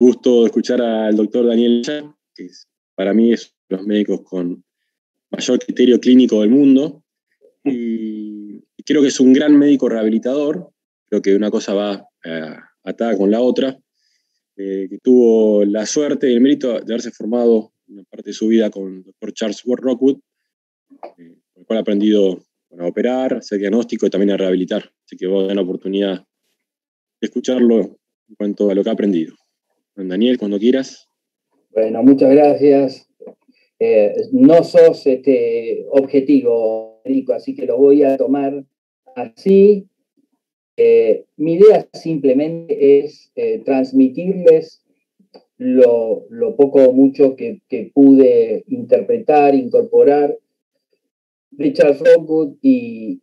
Gusto de escuchar al doctor Daniel Moya, que para mí es uno de los médicos con mayor criterio clínico del mundo. Y creo que es un gran médico rehabilitador. Creo que una cosa va atada con la otra. Que tuvo la suerte y el mérito de haberse formado una parte de su vida con el doctor Charles Wood Rockwood, con el cual ha aprendido a operar, a hacer diagnóstico y también a rehabilitar. Así que voy a dar la oportunidad de escucharlo en cuanto a lo que ha aprendido. Daniel, cuando quieras. Bueno, muchas gracias. No sos objetivo, Rico, así que lo voy a tomar así. Mi idea simplemente es transmitirles lo poco o mucho que pude interpretar, incorporar Richard Rockwood y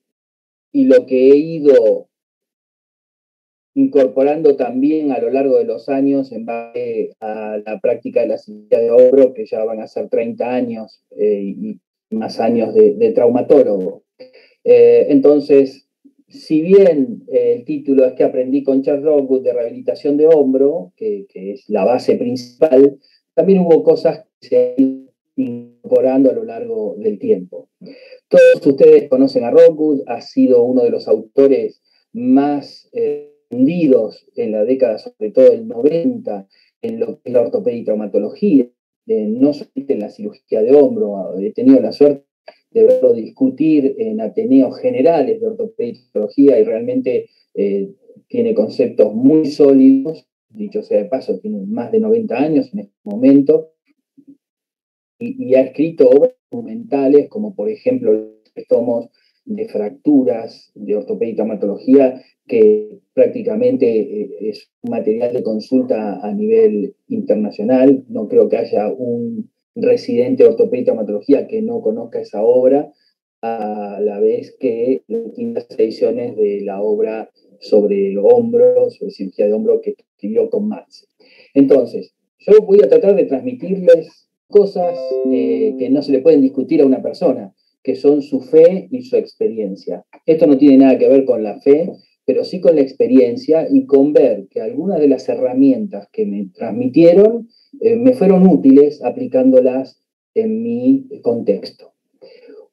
lo que he ido incorporando también a lo largo de los años en base a la práctica de la cirugía de hombro, que ya van a ser 30 años y más años de traumatólogo. Entonces, si bien el título es que aprendí con Charles Rockwood de rehabilitación de hombro, que es la base principal, también hubo cosas que se han ido incorporando a lo largo del tiempo. Todos ustedes conocen a Rockwood, ha sido uno de los autores más vendidos en la década, sobre todo del 90, en lo que es la ortopedia y traumatología, no solamente en la cirugía de hombro. He tenido la suerte de verlo discutir en ateneos generales de ortopedia y traumatología y realmente tiene conceptos muy sólidos. Dicho sea de paso, tiene más de 90 años en este momento y ha escrito obras documentales como, por ejemplo, los tomos de fracturas de ortopedia y traumatología, que prácticamente es un material de consulta a nivel internacional. No creo que haya un residente de ortopedia y traumatología que no conozca esa obra, a la vez que las ediciones de la obra sobre el hombro, sobre cirugía de hombro, que escribió con Marx. Entonces, yo voy a tratar de transmitirles cosas que no se le pueden discutir a una persona, que son su fe y su experiencia. Esto no tiene nada que ver con la fe, pero sí con la experiencia y con ver que algunas de las herramientas que me transmitieron me fueron útiles aplicándolas en mi contexto.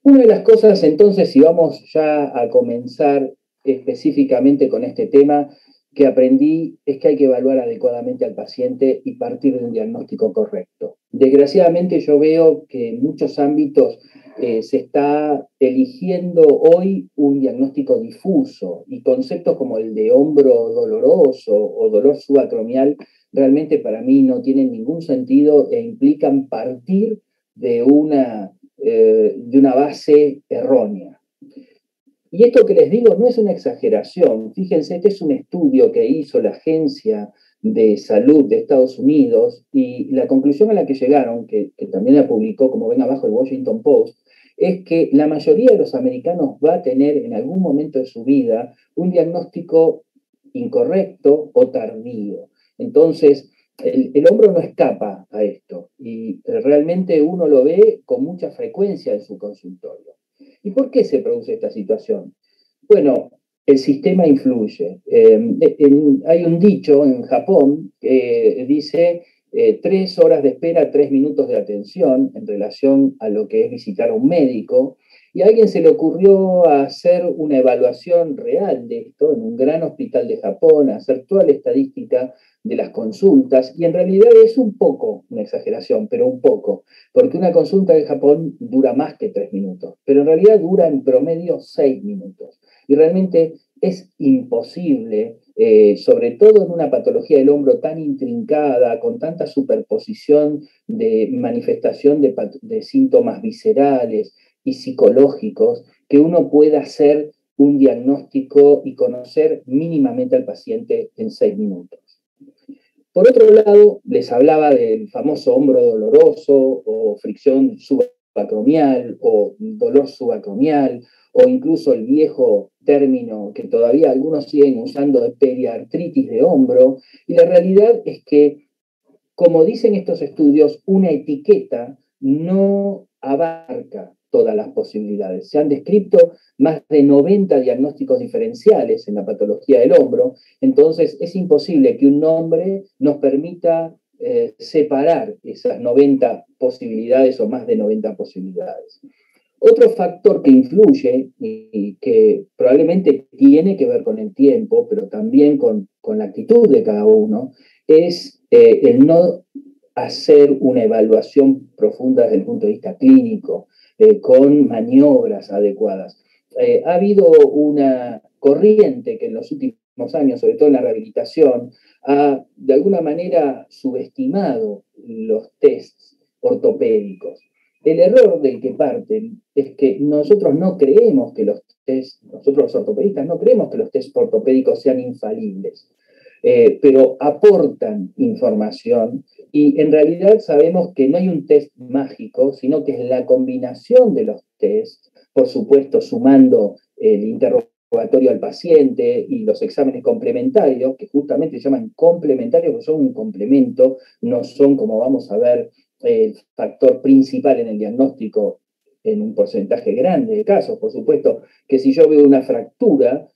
Una de las cosas, entonces, si vamos ya a comenzar específicamente con este tema, que aprendí es que hay que evaluar adecuadamente al paciente y partir de un diagnóstico correcto. Desgraciadamente yo veo que en muchos ámbitos se está eligiendo hoy un diagnóstico difuso y conceptos como el de hombro doloroso o dolor subacromial realmente para mí no tienen ningún sentido e implican partir de una base errónea. Y esto que les digo no es una exageración. Fíjense, este es un estudio que hizo la Agencia de Salud de Estados Unidos y la conclusión a la que llegaron, que también la publicó, como ven abajo, el Washington Post, es que la mayoría de los americanos va a tener en algún momento de su vida un diagnóstico incorrecto o tardío. Entonces, el hombro no escapa a esto y realmente uno lo ve con mucha frecuencia en su consultorio. ¿Y por qué se produce esta situación? Bueno, el sistema influye. Hay un dicho en Japón que dice 3 horas de espera, 3 minutos de atención en relación a lo que es visitar a un médico, y a alguien se le ocurrió hacer una evaluación real de esto en un gran hospital de Japón, hacer toda la estadística de las consultas, y en realidad es un poco una exageración, pero un poco, porque una consulta de Japón dura más que 3 minutos, pero en realidad dura en promedio 6 minutos, y realmente es imposible, sobre todo en una patología del hombro tan intrincada, con tanta superposición de manifestación de síntomas viscerales y psicológicos, que uno pueda hacer un diagnóstico y conocer mínimamente al paciente en 6 minutos. Por otro lado, les hablaba del famoso hombro doloroso o fricción subacromial o dolor subacromial o incluso el viejo término que todavía algunos siguen usando de periartritis de hombro. Y la realidad es que, como dicen estos estudios, una etiqueta no abarca todas las posibilidades. Se han descrito más de 90 diagnósticos diferenciales en la patología del hombro, entonces es imposible que un nombre nos permita separar esas 90 posibilidades o más de 90 posibilidades. Otro factor que influye y que probablemente tiene que ver con el tiempo, pero también con la actitud de cada uno, es el no hacer una evaluación profunda desde el punto de vista clínico, con maniobras adecuadas. Ha habido una corriente que en los últimos años, sobre todo en la rehabilitación, ha de alguna manera subestimado los tests ortopédicos. El error del que parten es que nosotros no creemos que los tests, nosotros los ortopedistas no creemos que los tests ortopédicos sean infalibles, pero aportan información. Y en realidad sabemos que no hay un test mágico, sino que es la combinación de los tests, por supuesto sumando el interrogatorio al paciente y los exámenes complementarios, que justamente se llaman complementarios porque son un complemento, no son, como vamos a ver, el factor principal en el diagnóstico en un porcentaje grande de casos. Por supuesto que si yo veo una fractura,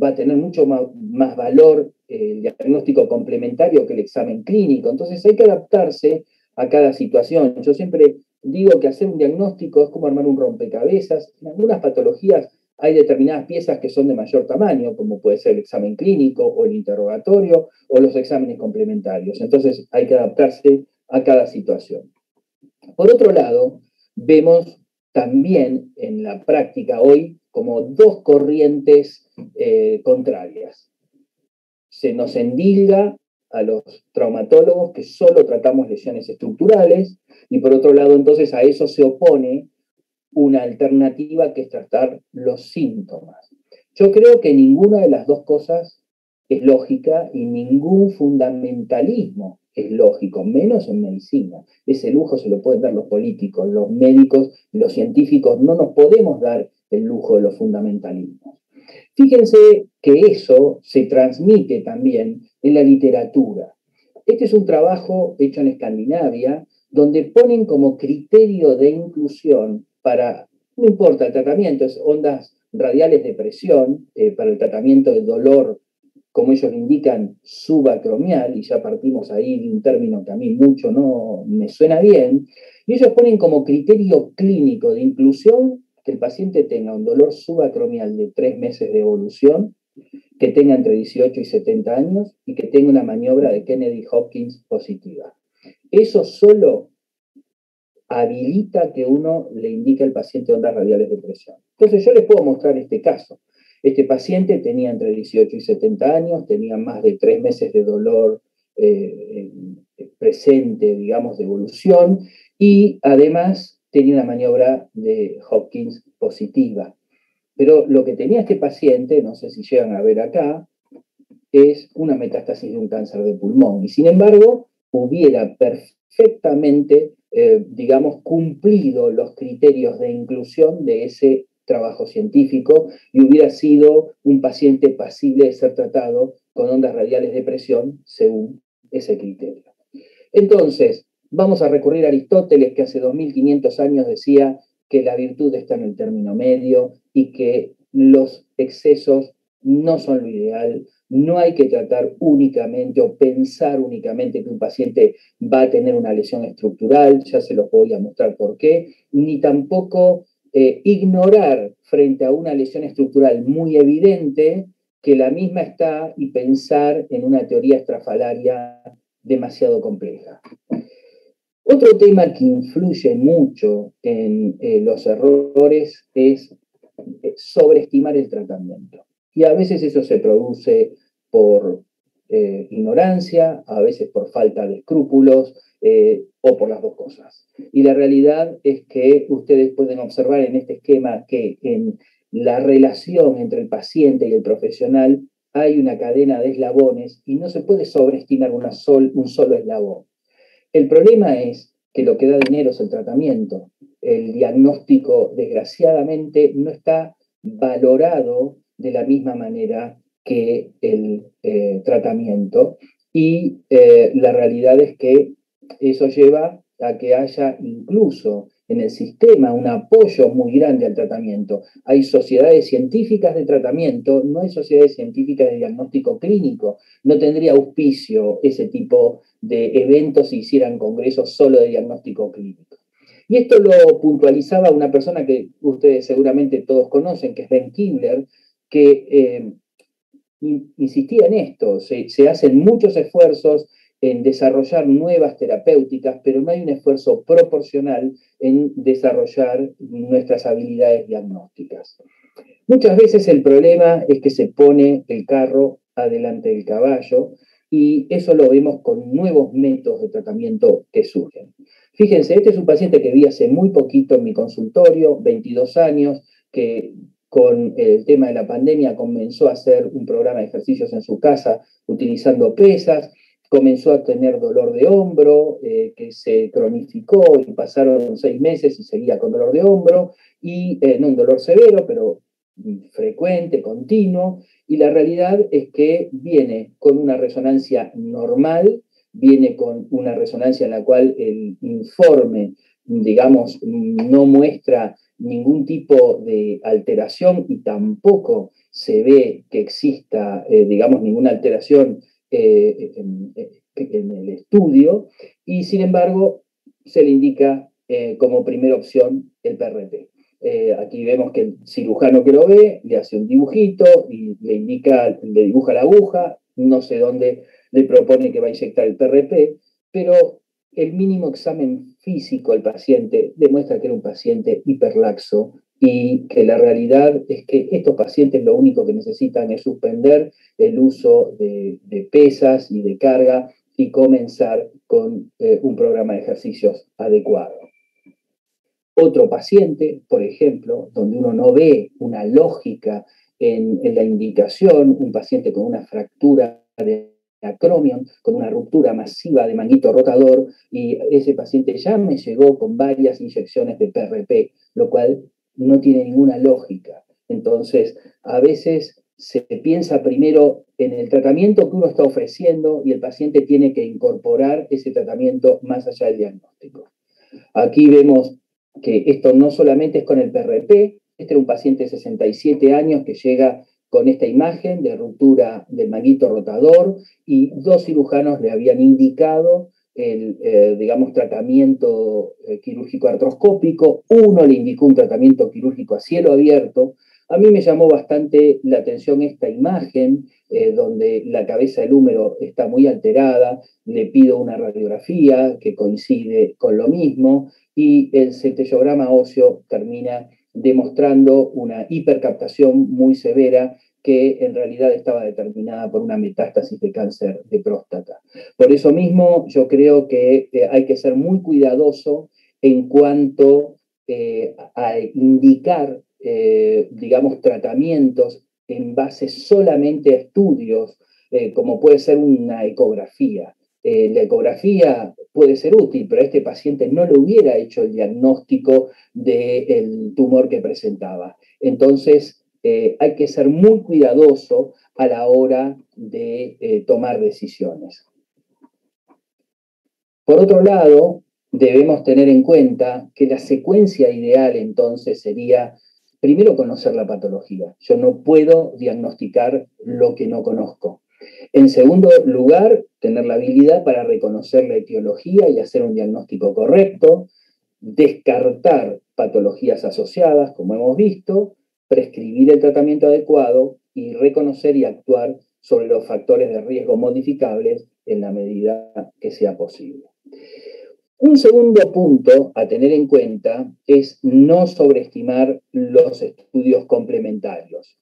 va a tener mucho más valor el diagnóstico complementario que el examen clínico. Entonces hay que adaptarse a cada situación. Yo siempre digo que hacer un diagnóstico es como armar un rompecabezas. En algunas patologías hay determinadas piezas que son de mayor tamaño, como puede ser el examen clínico o el interrogatorio o los exámenes complementarios. Entonces hay que adaptarse a cada situación. Por otro lado, vemos también en la práctica hoy como dos corrientes contrarias. Se nos endilga a los traumatólogos que solo tratamos lesiones estructurales, y por otro lado entonces a eso se opone una alternativa que es tratar los síntomas. Yo creo que ninguna de las dos cosas es lógica y ningún fundamentalismo es lógico, menos en medicina. Ese lujo se lo pueden dar los políticos, los médicos, los científicos. No nos podemos dar el lujo de los fundamentalismos. Fíjense que eso se transmite también en la literatura. Este es un trabajo hecho en Escandinavia, donde ponen como criterio de inclusión para, no importa el tratamiento, es ondas radiales de presión, para el tratamiento del dolor, como ellos lo indican, subacromial, y ya partimos ahí de un término que a mí mucho no me suena bien, y ellos ponen como criterio clínico de inclusión que el paciente tenga un dolor subacromial de 3 meses de evolución, que tenga entre 18 y 70 años y que tenga una maniobra de Kennedy Hawkins positiva. Eso solo habilita que uno le indique al paciente ondas radiales de presión. Entonces yo les puedo mostrar este caso. Este paciente tenía entre 18 y 70 años, tenía más de 3 meses de dolor presente, digamos, de evolución, y además tenía una maniobra de Hopkins positiva. Pero lo que tenía este paciente, no sé si llegan a ver acá, es una metástasis de un cáncer de pulmón. Y sin embargo, hubiera perfectamente, digamos, cumplido los criterios de inclusión de ese trabajo científico y hubiera sido un paciente pasible de ser tratado con ondas radiales de presión según ese criterio. Entonces, vamos a recurrir a Aristóteles, que hace 2500 años decía que la virtud está en el término medio y que los excesos no son lo ideal, no hay que tratar únicamente o pensar únicamente que un paciente va a tener una lesión estructural, ya se los voy a mostrar por qué, ni tampoco ignorar frente a una lesión estructural muy evidente que la misma está y pensar en una teoría estrafalaria demasiado compleja. Otro tema que influye mucho en los errores es sobreestimar el tratamiento. Y a veces eso se produce por ignorancia, a veces por falta de escrúpulos, o por las dos cosas. Y la realidad es que ustedes pueden observar en este esquema que en la relación entre el paciente y el profesional hay una cadena de eslabones y no se puede sobreestimar un solo eslabón. El problema es que lo que da dinero es el tratamiento. El diagnóstico, desgraciadamente, no está valorado de la misma manera que el tratamiento. Y la realidad es que eso lleva a que haya incluso en el sistema un apoyo muy grande al tratamiento. Hay sociedades científicas de tratamiento, no hay sociedades científicas de diagnóstico clínico. No tendría auspicio ese tipo de eventos si hicieran congresos solo de diagnóstico clínico. Y esto lo puntualizaba una persona que ustedes seguramente todos conocen, que es Ben Kibler, que insistía en esto. Se hacen muchos esfuerzos en desarrollar nuevas terapéuticas, pero no hay un esfuerzo proporcional en desarrollar nuestras habilidades diagnósticas. Muchas veces el problema es que se pone el carro adelante del caballo, y eso lo vemos con nuevos métodos de tratamiento que surgen. Fíjense, este es un paciente que vi hace muy poquito en mi consultorio, 22 años, que con el tema de la pandemia comenzó a hacer un programa de ejercicios en su casa utilizando pesas, comenzó a tener dolor de hombro, que se cronificó, y pasaron 6 meses y seguía con dolor de hombro, y no un dolor severo, pero frecuente, continuo, y la realidad es que viene con una resonancia normal, viene con una resonancia en la cual el informe, digamos, no muestra ningún tipo de alteración y tampoco se ve que exista, digamos, ninguna alteración en el estudio, y sin embargo se le indica como primera opción el PRP. Aquí vemos que el cirujano que lo ve le hace un dibujito y le dibuja la aguja, no sé dónde le propone que va a inyectar el PRP, pero el mínimo examen físico al paciente demuestra que era un paciente hiperlaxo y que la realidad es que estos pacientes lo único que necesitan es suspender el uso de pesas y de carga y comenzar con un programa de ejercicios adecuado. Otro paciente, por ejemplo, donde uno no ve una lógica en la indicación, un paciente con una fractura de acromion, con una ruptura masiva de manguito rotador, y ese paciente ya me llegó con varias inyecciones de PRP, lo cual no tiene ninguna lógica. Entonces, a veces se piensa primero en el tratamiento que uno está ofreciendo y el paciente tiene que incorporar ese tratamiento más allá del diagnóstico. Aquí vemos que esto no solamente es con el PRP. Este era un paciente de 67 años que llega con esta imagen de ruptura del manguito rotador y 2 cirujanos le habían indicado el, digamos, tratamiento quirúrgico artroscópico. Uno le indicó un tratamiento quirúrgico a cielo abierto. A mí me llamó bastante la atención esta imagen, donde la cabeza del húmero está muy alterada, le pido una radiografía que coincide con lo mismo, y el centellograma óseo termina demostrando una hipercaptación muy severa que en realidad estaba determinada por una metástasis de cáncer de próstata. Por eso mismo yo creo que hay que ser muy cuidadoso en cuanto a indicar, digamos, tratamientos en base solamente a estudios, como puede ser una ecografía. La ecografía puede ser útil, pero este paciente no le hubiera hecho el diagnóstico del tumor que presentaba. Entonces, hay que ser muy cuidadoso a la hora de tomar decisiones. Por otro lado, debemos tener en cuenta que la secuencia ideal entonces sería primero conocer la patología. Yo no puedo diagnosticar lo que no conozco. En segundo lugar, tener la habilidad para reconocer la etiología y hacer un diagnóstico correcto, descartar patologías asociadas, como hemos visto, prescribir el tratamiento adecuado y reconocer y actuar sobre los factores de riesgo modificables en la medida que sea posible. Un segundo punto a tener en cuenta es no sobreestimar los estudios complementarios.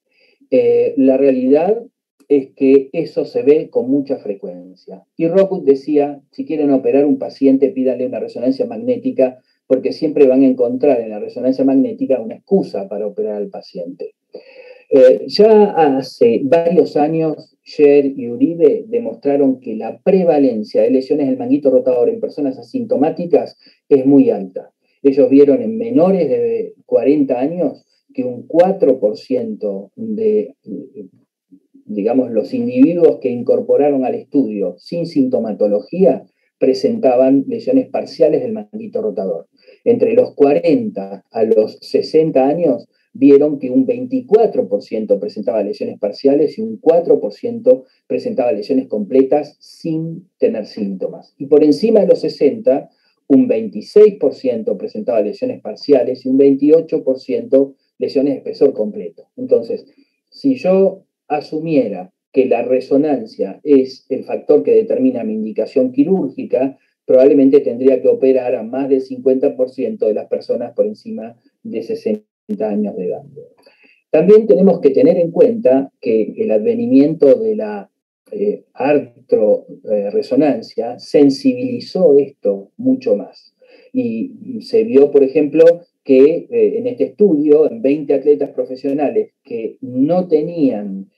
La realidad es que eso se ve con mucha frecuencia. Y Rockwood decía, si quieren operar un paciente, pídanle una resonancia magnética, porque siempre van a encontrar en la resonancia magnética una excusa para operar al paciente. Ya hace varios años, Scher y Uribe demostraron que la prevalencia de lesiones del manguito rotador en personas asintomáticas es muy alta. Ellos vieron en menores de 40 años que un 4% de, digamos, los individuos que incorporaron al estudio sin sintomatología presentaban lesiones parciales del manguito rotador. Entre los 40 a los 60 años vieron que un 24% presentaba lesiones parciales y un 4% presentaba lesiones completas sin tener síntomas. Y por encima de los 60, un 26% presentaba lesiones parciales y un 28% lesiones de espesor completo. Entonces, si yo asumiera que la resonancia es el factor que determina mi indicación quirúrgica, probablemente tendría que operar a más del 50% de las personas por encima de 60 años de edad. También tenemos que tener en cuenta que el advenimiento de la artroresonancia sensibilizó esto mucho más. Y se vio, por ejemplo, que en este estudio, en 20 atletas profesionales que no tenían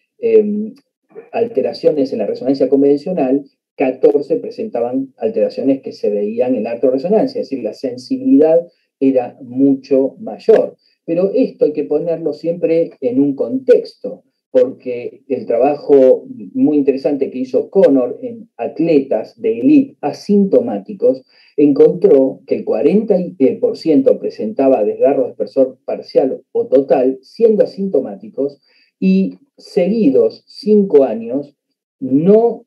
alteraciones en la resonancia convencional, 14 presentaban alteraciones que se veían en la artroresonancia, es decir, la sensibilidad era mucho mayor. Pero esto hay que ponerlo siempre en un contexto, porque el trabajo muy interesante que hizo Connor en atletas de élite asintomáticos encontró que el 40% presentaba desgarro de espesor parcial o total siendo asintomáticos y seguidos 5 años no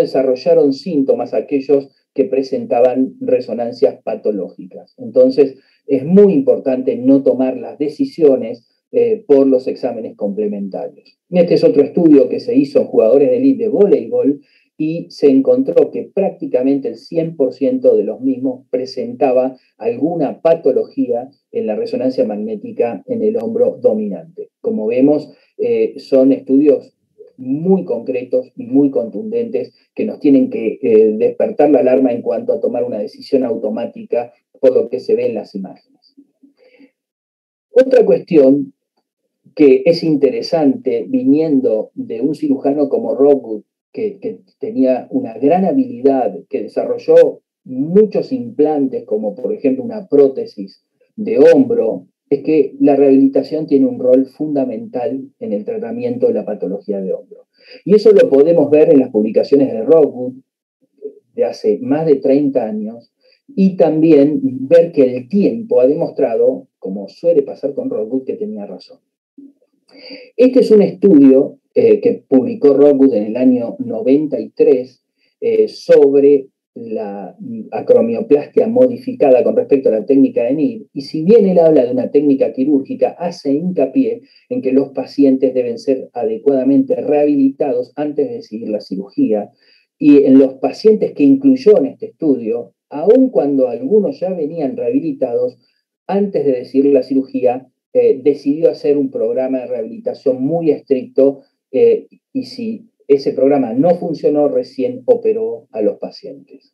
desarrollaron síntomas aquellos que presentaban resonancias patológicas. Entonces, es muy importante no tomar las decisiones por los exámenes complementarios. Este es otro estudio que se hizo en jugadores de élite de voleibol y se encontró que prácticamente el 100% de los mismos presentaba alguna patología en la resonancia magnética en el hombro dominante. Como vemos, son estudios muy concretos y muy contundentes que nos tienen que despertar la alarma en cuanto a tomar una decisión automática por lo que se ve en las imágenes. Otra cuestión que es interesante viniendo de un cirujano como Rockwood, que tenía una gran habilidad, que desarrolló muchos implantes, como por ejemplo una prótesis de hombro, es que la rehabilitación tiene un rol fundamental en el tratamiento de la patología de hombro. Y eso lo podemos ver en las publicaciones de Rockwood de hace más de 30 años, y también ver que el tiempo ha demostrado, como suele pasar con Rockwood, que tenía razón. Este es un estudio que publicó Rockwood en el año 93 sobre la acromioplastia modificada con respecto a la técnica de Neer, y si bien él habla de una técnica quirúrgica, hace hincapié en que los pacientes deben ser adecuadamente rehabilitados antes de decidir la cirugía, y en los pacientes que incluyó en este estudio, aun cuando algunos ya venían rehabilitados, antes de decidir la cirugía, decidió hacer un programa de rehabilitación muy estricto, y si ese programa no funcionó, recién operó a los pacientes.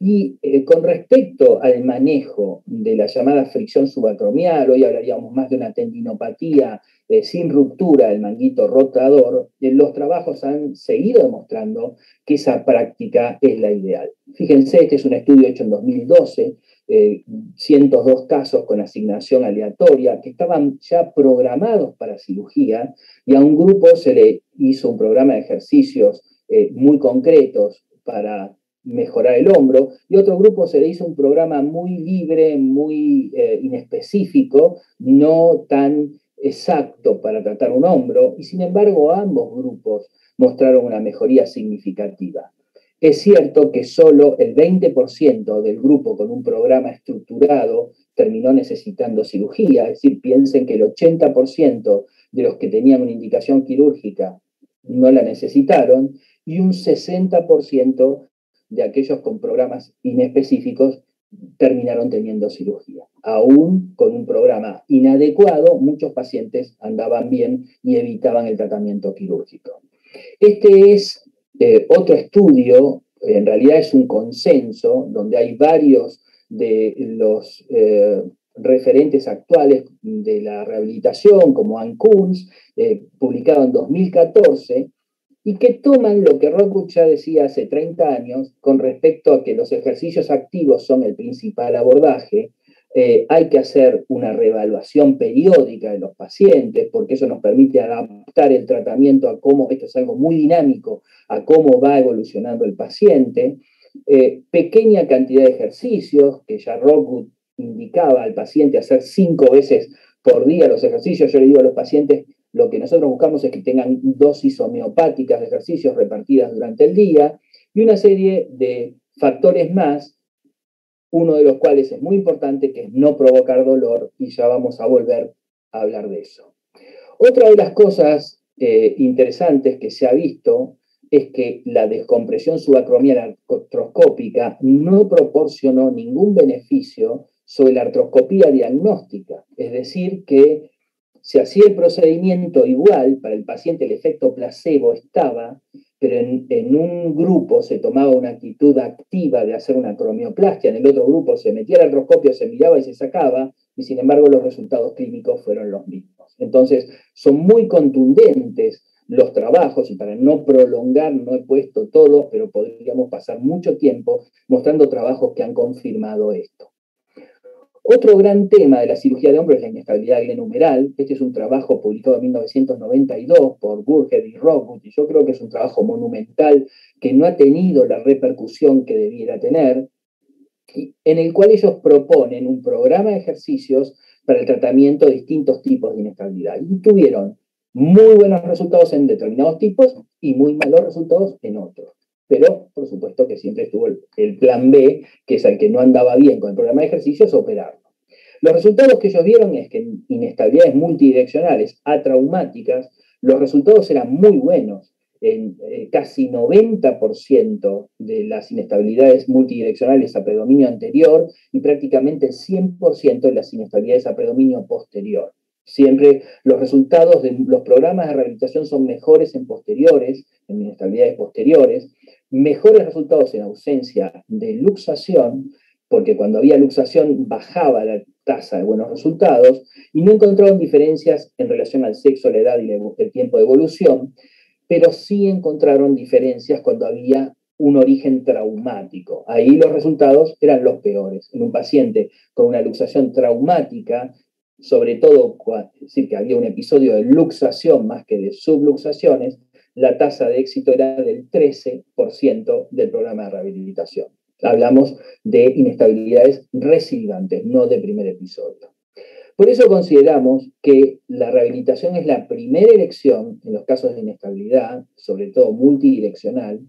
Y con respecto al manejo de la llamada fricción subacromial, hoy hablaríamos más de una tendinopatía sin ruptura del manguito rotador, los trabajos han seguido demostrando que esa práctica es la ideal. Fíjense, este es un estudio hecho en 2012, 102 casos con asignación aleatoria que estaban ya programados para cirugía, y a un grupo se le hizo un programa de ejercicios muy concretos para mejorar el hombro, y otro grupo se le hizo un programa muy libre, muy inespecífico, no tan exacto para tratar un hombro, y sin embargo ambos grupos mostraron una mejoría significativa. Es cierto que solo el 20% del grupo con un programa estructurado terminó necesitando cirugía, es decir, piensen que el 80% de los que tenían una indicación quirúrgica no la necesitaron, y un 60% de aquellos con programas inespecíficos terminaron teniendo cirugía. Aún con un programa inadecuado, muchos pacientes andaban bien y evitaban el tratamiento quirúrgico. Este es otro estudio, en realidad es un consenso, donde hay varios de los referentes actuales de la rehabilitación, como Ann Kunz, publicado en 2014, y que toman lo que Rockwood ya decía hace 30 años con respecto a que los ejercicios activos son el principal abordaje, hay que hacer una reevaluación periódica de los pacientes, porque eso nos permite adaptar el tratamiento a cómo, esto es algo muy dinámico, a cómo va evolucionando el paciente, pequeña cantidad de ejercicios, que ya Rockwood indicaba al paciente hacer 5 veces por día los ejercicios. Yo le digo a los pacientes, lo que nosotros buscamos es que tengan dosis homeopáticas de ejercicios repartidas durante el día, y una serie de factores más, uno de los cuales es muy importante, que es no provocar dolor, y ya vamos a volver a hablar de eso. Otra de las cosas interesantes que se ha visto es que la descompresión subacromial artroscópica no proporcionó ningún beneficio sobre la artroscopía diagnóstica, es decir, que se hacía el procedimiento igual, para el paciente el efecto placebo estaba, pero en un grupo se tomaba una actitud activa de hacer una cromioplastia, en el otro grupo se metía el artroscopio, se miraba y se sacaba, y sin embargo los resultados clínicos fueron los mismos. Entonces, son muy contundentes los trabajos, y para no prolongar, no he puesto todos, pero podríamos pasar mucho tiempo mostrando trabajos que han confirmado esto. Otro gran tema de la cirugía de hombro es la inestabilidad glenumeral. Este es un trabajo publicado en 1992 por Gurgel y Rogut, y yo creo que es un trabajo monumental que no ha tenido la repercusión que debiera tener, en el cual ellos proponen un programa de ejercicios para el tratamiento de distintos tipos de inestabilidad. Y tuvieron muy buenos resultados en determinados tipos y muy malos resultados en otros. Pero, por supuesto, que siempre estuvo el plan B, que es el que no andaba bien con el programa de ejercicios, operarlo. Los resultados que ellos vieron es que en inestabilidades multidireccionales, atraumáticas, los resultados eran muy buenos. En casi 90% de las inestabilidades multidireccionales a predominio anterior y prácticamente el 100% de las inestabilidades a predominio posterior. Siempre los resultados de los programas de rehabilitación son mejores en posteriores, en inestabilidades posteriores, mejores resultados en ausencia de luxación, porque cuando había luxación bajaba la tasa de buenos resultados, y no encontraron diferencias en relación al sexo, la edad y el tiempo de evolución, pero sí encontraron diferencias cuando había un origen traumático. Ahí los resultados eran los peores. En un paciente con una luxación traumática, sobre todo, es decir, que había un episodio de luxación más que de subluxaciones, la tasa de éxito era del 13% del programa de rehabilitación. Hablamos de inestabilidades recidivantes, no de primer episodio. Por eso consideramos que la rehabilitación es la primera elección en los casos de inestabilidad, sobre todo multidireccional,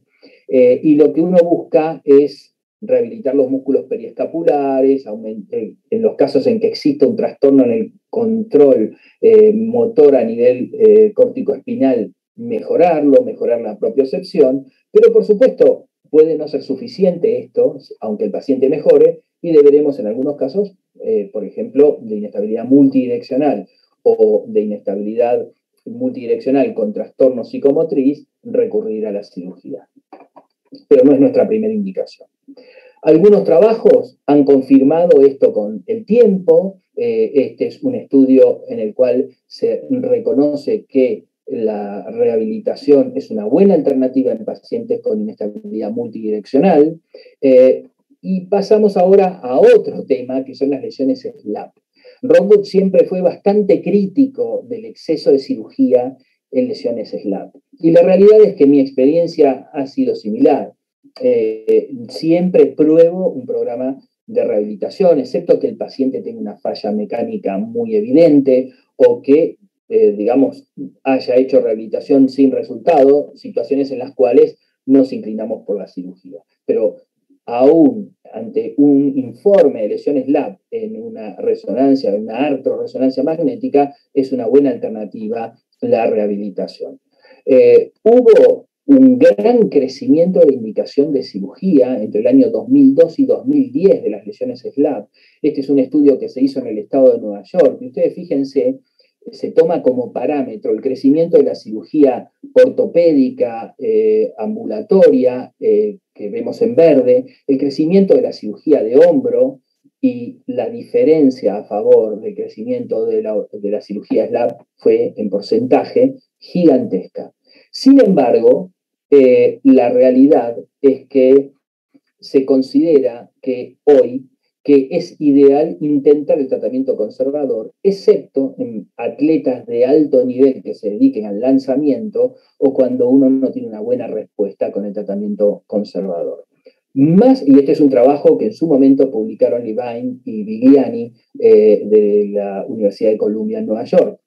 y lo que uno busca es rehabilitar los músculos periescapulares, en los casos en que existe un trastorno en el control motor a nivel córtico-espinal, mejorarlo, mejorar la propiocepción, pero por supuesto puede no ser suficiente esto, aunque el paciente mejore, y deberemos en algunos casos, por ejemplo, de inestabilidad multidireccional o de inestabilidad multidireccional con trastorno psicomotriz, recurrir a la cirugía. Pero no es nuestra primera indicación. Algunos trabajos han confirmado esto con el tiempo. Este es un estudio en el cual se reconoce que la rehabilitación es una buena alternativa en pacientes con inestabilidad multidireccional. Y pasamos ahora a otro tema, que son las lesiones SLAP. Rockwood siempre fue bastante crítico del exceso de cirugía en lesiones SLAP. Y la realidad es que mi experiencia ha sido similar. Siempre pruebo un programa de rehabilitación, excepto que el paciente tenga una falla mecánica muy evidente o que, digamos, haya hecho rehabilitación sin resultado, situaciones en las cuales nos inclinamos por la cirugía. Pero aún ante un informe de lesiones SLAP en una resonancia, en una artroresonancia magnética, es una buena alternativa la rehabilitación. Hubo un gran crecimiento de la indicación de cirugía entre el año 2002 y 2010 de las lesiones SLAP. Este es un estudio que se hizo en el estado de Nueva York, y ustedes fíjense, se toma como parámetro el crecimiento de la cirugía ortopédica, ambulatoria, que vemos en verde, el crecimiento de la cirugía de hombro, y la diferencia a favor del crecimiento de la cirugía SLAP fue, en porcentaje, gigantesca. Sin embargo, la realidad es que se considera que hoy que es ideal intentar el tratamiento conservador, excepto en atletas de alto nivel que se dediquen al lanzamiento o cuando uno no tiene una buena respuesta con el tratamiento conservador. Más, y este es un trabajo que en su momento publicaron Levine y Vigliani de la Universidad de Columbia en Nueva York.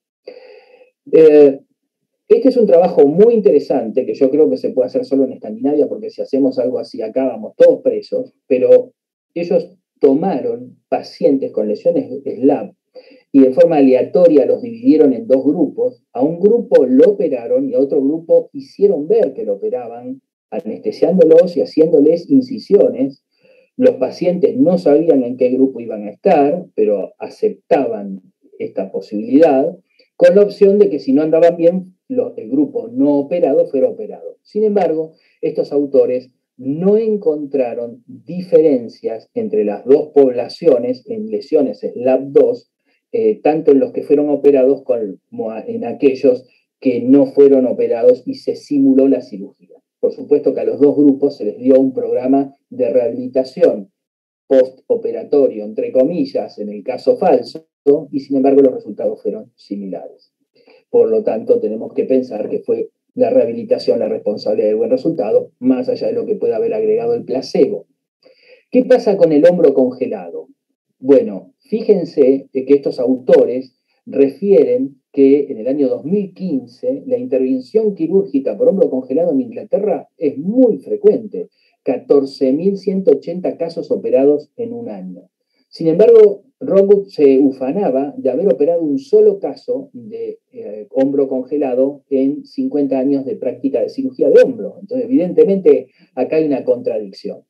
Este es un trabajo muy interesante que yo creo que se puede hacer solo en Escandinavia, porque si hacemos algo así acá vamos todos presos, pero ellos tomaron pacientes con lesiones SLAP y de forma aleatoria los dividieron en dos grupos. A un grupo lo operaron y a otro grupo hicieron ver que lo operaban, anestesiándolos y haciéndoles incisiones. Los pacientes no sabían en qué grupo iban a estar, pero aceptaban esta posibilidad, con la opción de que si no andaban bien, el grupo no operado fuera operado. Sin embargo, estos autores no encontraron diferencias entre las dos poblaciones en lesiones SLAP2, tanto en los que fueron operados como en aquellos que no fueron operados, y se simuló la cirugía. Por supuesto que a los dos grupos se les dio un programa de rehabilitación postoperatorio, entre comillas, en el caso falso, y sin embargo los resultados fueron similares. Por lo tanto, tenemos que pensar que fue la rehabilitación la responsable del buen resultado, más allá de lo que puede haber agregado el placebo. ¿Qué pasa con el hombro congelado? Bueno, fíjense que estos autores refieren que en el año 2015 la intervención quirúrgica por hombro congelado en Inglaterra es muy frecuente, 14.180 casos operados en un año. Sin embargo, Rogut se ufanaba de haber operado un solo caso de hombro congelado en 50 años de práctica de cirugía de hombro. Entonces, evidentemente, acá hay una contradicción.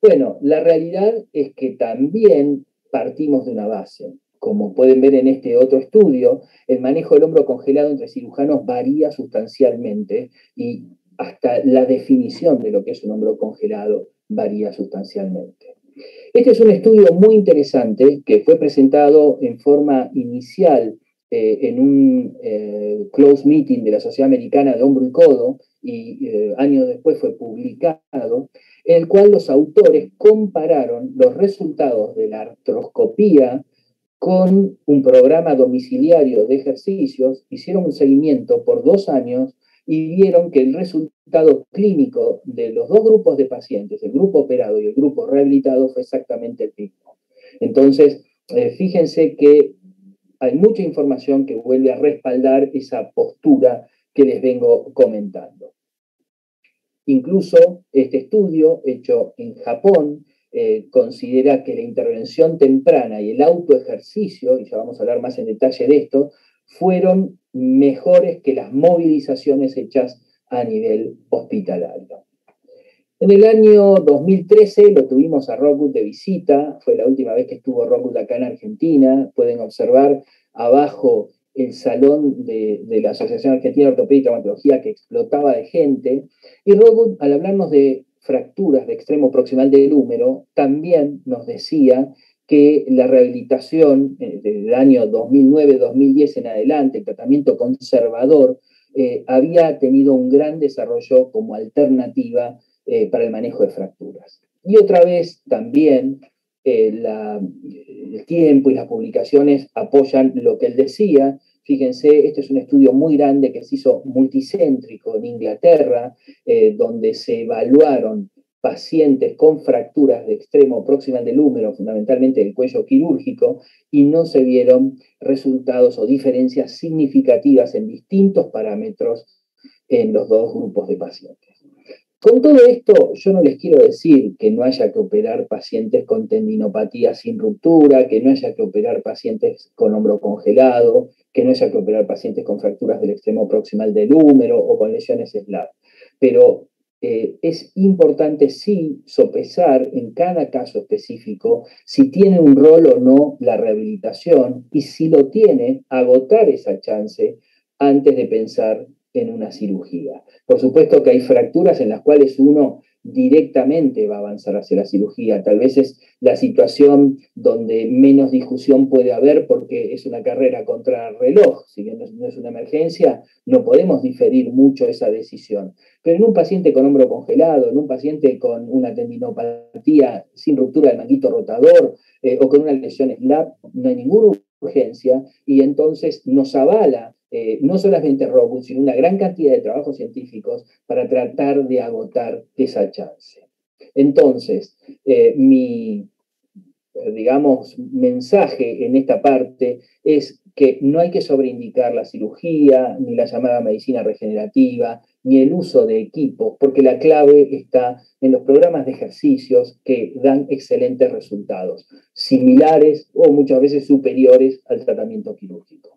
Bueno, la realidad es que también partimos de una base. Como pueden ver en este otro estudio, el manejo del hombro congelado entre cirujanos varía sustancialmente, y hasta la definición de lo que es un hombro congelado varía sustancialmente. Este es un estudio muy interesante que fue presentado en forma inicial en un close meeting de la Sociedad Americana de Hombro y Codo, y años después fue publicado, en el cual los autores compararon los resultados de la artroscopía con un programa domiciliario de ejercicios, hicieron un seguimiento por 2 años y vieron que el resultado clínico de los dos grupos de pacientes, el grupo operado y el grupo rehabilitado, fue exactamente el mismo. Entonces, fíjense que hay mucha información que vuelve a respaldar esa postura que les vengo comentando. Incluso este estudio, hecho en Japón, considera que la intervención temprana y el autoejercicio, y ya vamos a hablar más en detalle de esto, fueron mejores que las movilizaciones hechas a nivel hospitalario. En el año 2013 lo tuvimos a Rockwood de visita, fue la última vez que estuvo Rockwood acá en Argentina. Pueden observar abajo el salón de la Asociación Argentina de Ortopedia y Traumatología, que explotaba de gente, y Rockwood, al hablarnos de fracturas de extremo proximal del húmero, también nos decía que la rehabilitación del año 2009-2010 en adelante, el tratamiento conservador, había tenido un gran desarrollo como alternativa para el manejo de fracturas. Y otra vez también el tiempo y las publicaciones apoyan lo que él decía. Fíjense, este es un estudio muy grande que se hizo multicéntrico en Inglaterra, donde se evaluaron pacientes con fracturas de extremo proximal del húmero, fundamentalmente del cuello quirúrgico, y no se vieron resultados o diferencias significativas en distintos parámetros en los dos grupos de pacientes. Con todo esto, yo no les quiero decir que no haya que operar pacientes con tendinopatía sin ruptura, que no haya que operar pacientes con hombro congelado, que no haya que operar pacientes con fracturas del extremo proximal del húmero o con lesiones SLAP. Pero es importante sí sopesar en cada caso específico si tiene un rol o no la rehabilitación, y si lo tiene, agotar esa chance antes de pensar en una cirugía. Por supuesto que hay fracturas en las cuales uno directamente va a avanzar hacia la cirugía. Tal vez es la situación donde menos discusión puede haber, porque es una carrera contra el reloj. Si bien no es una emergencia, no podemos diferir mucho esa decisión. Pero en un paciente con hombro congelado, en un paciente con una tendinopatía sin ruptura del manguito rotador o con una lesión SLAP, no hay ninguna urgencia, y entonces nos avala no solamente Rockwood, sino una gran cantidad de trabajos científicos para tratar de agotar esa chance. Entonces, mi, digamos, mensaje en esta parte es que no hay que sobreindicar la cirugía, ni la llamada medicina regenerativa, ni el uso de equipos, porque la clave está en los programas de ejercicios que dan excelentes resultados, similares o muchas veces superiores al tratamiento quirúrgico.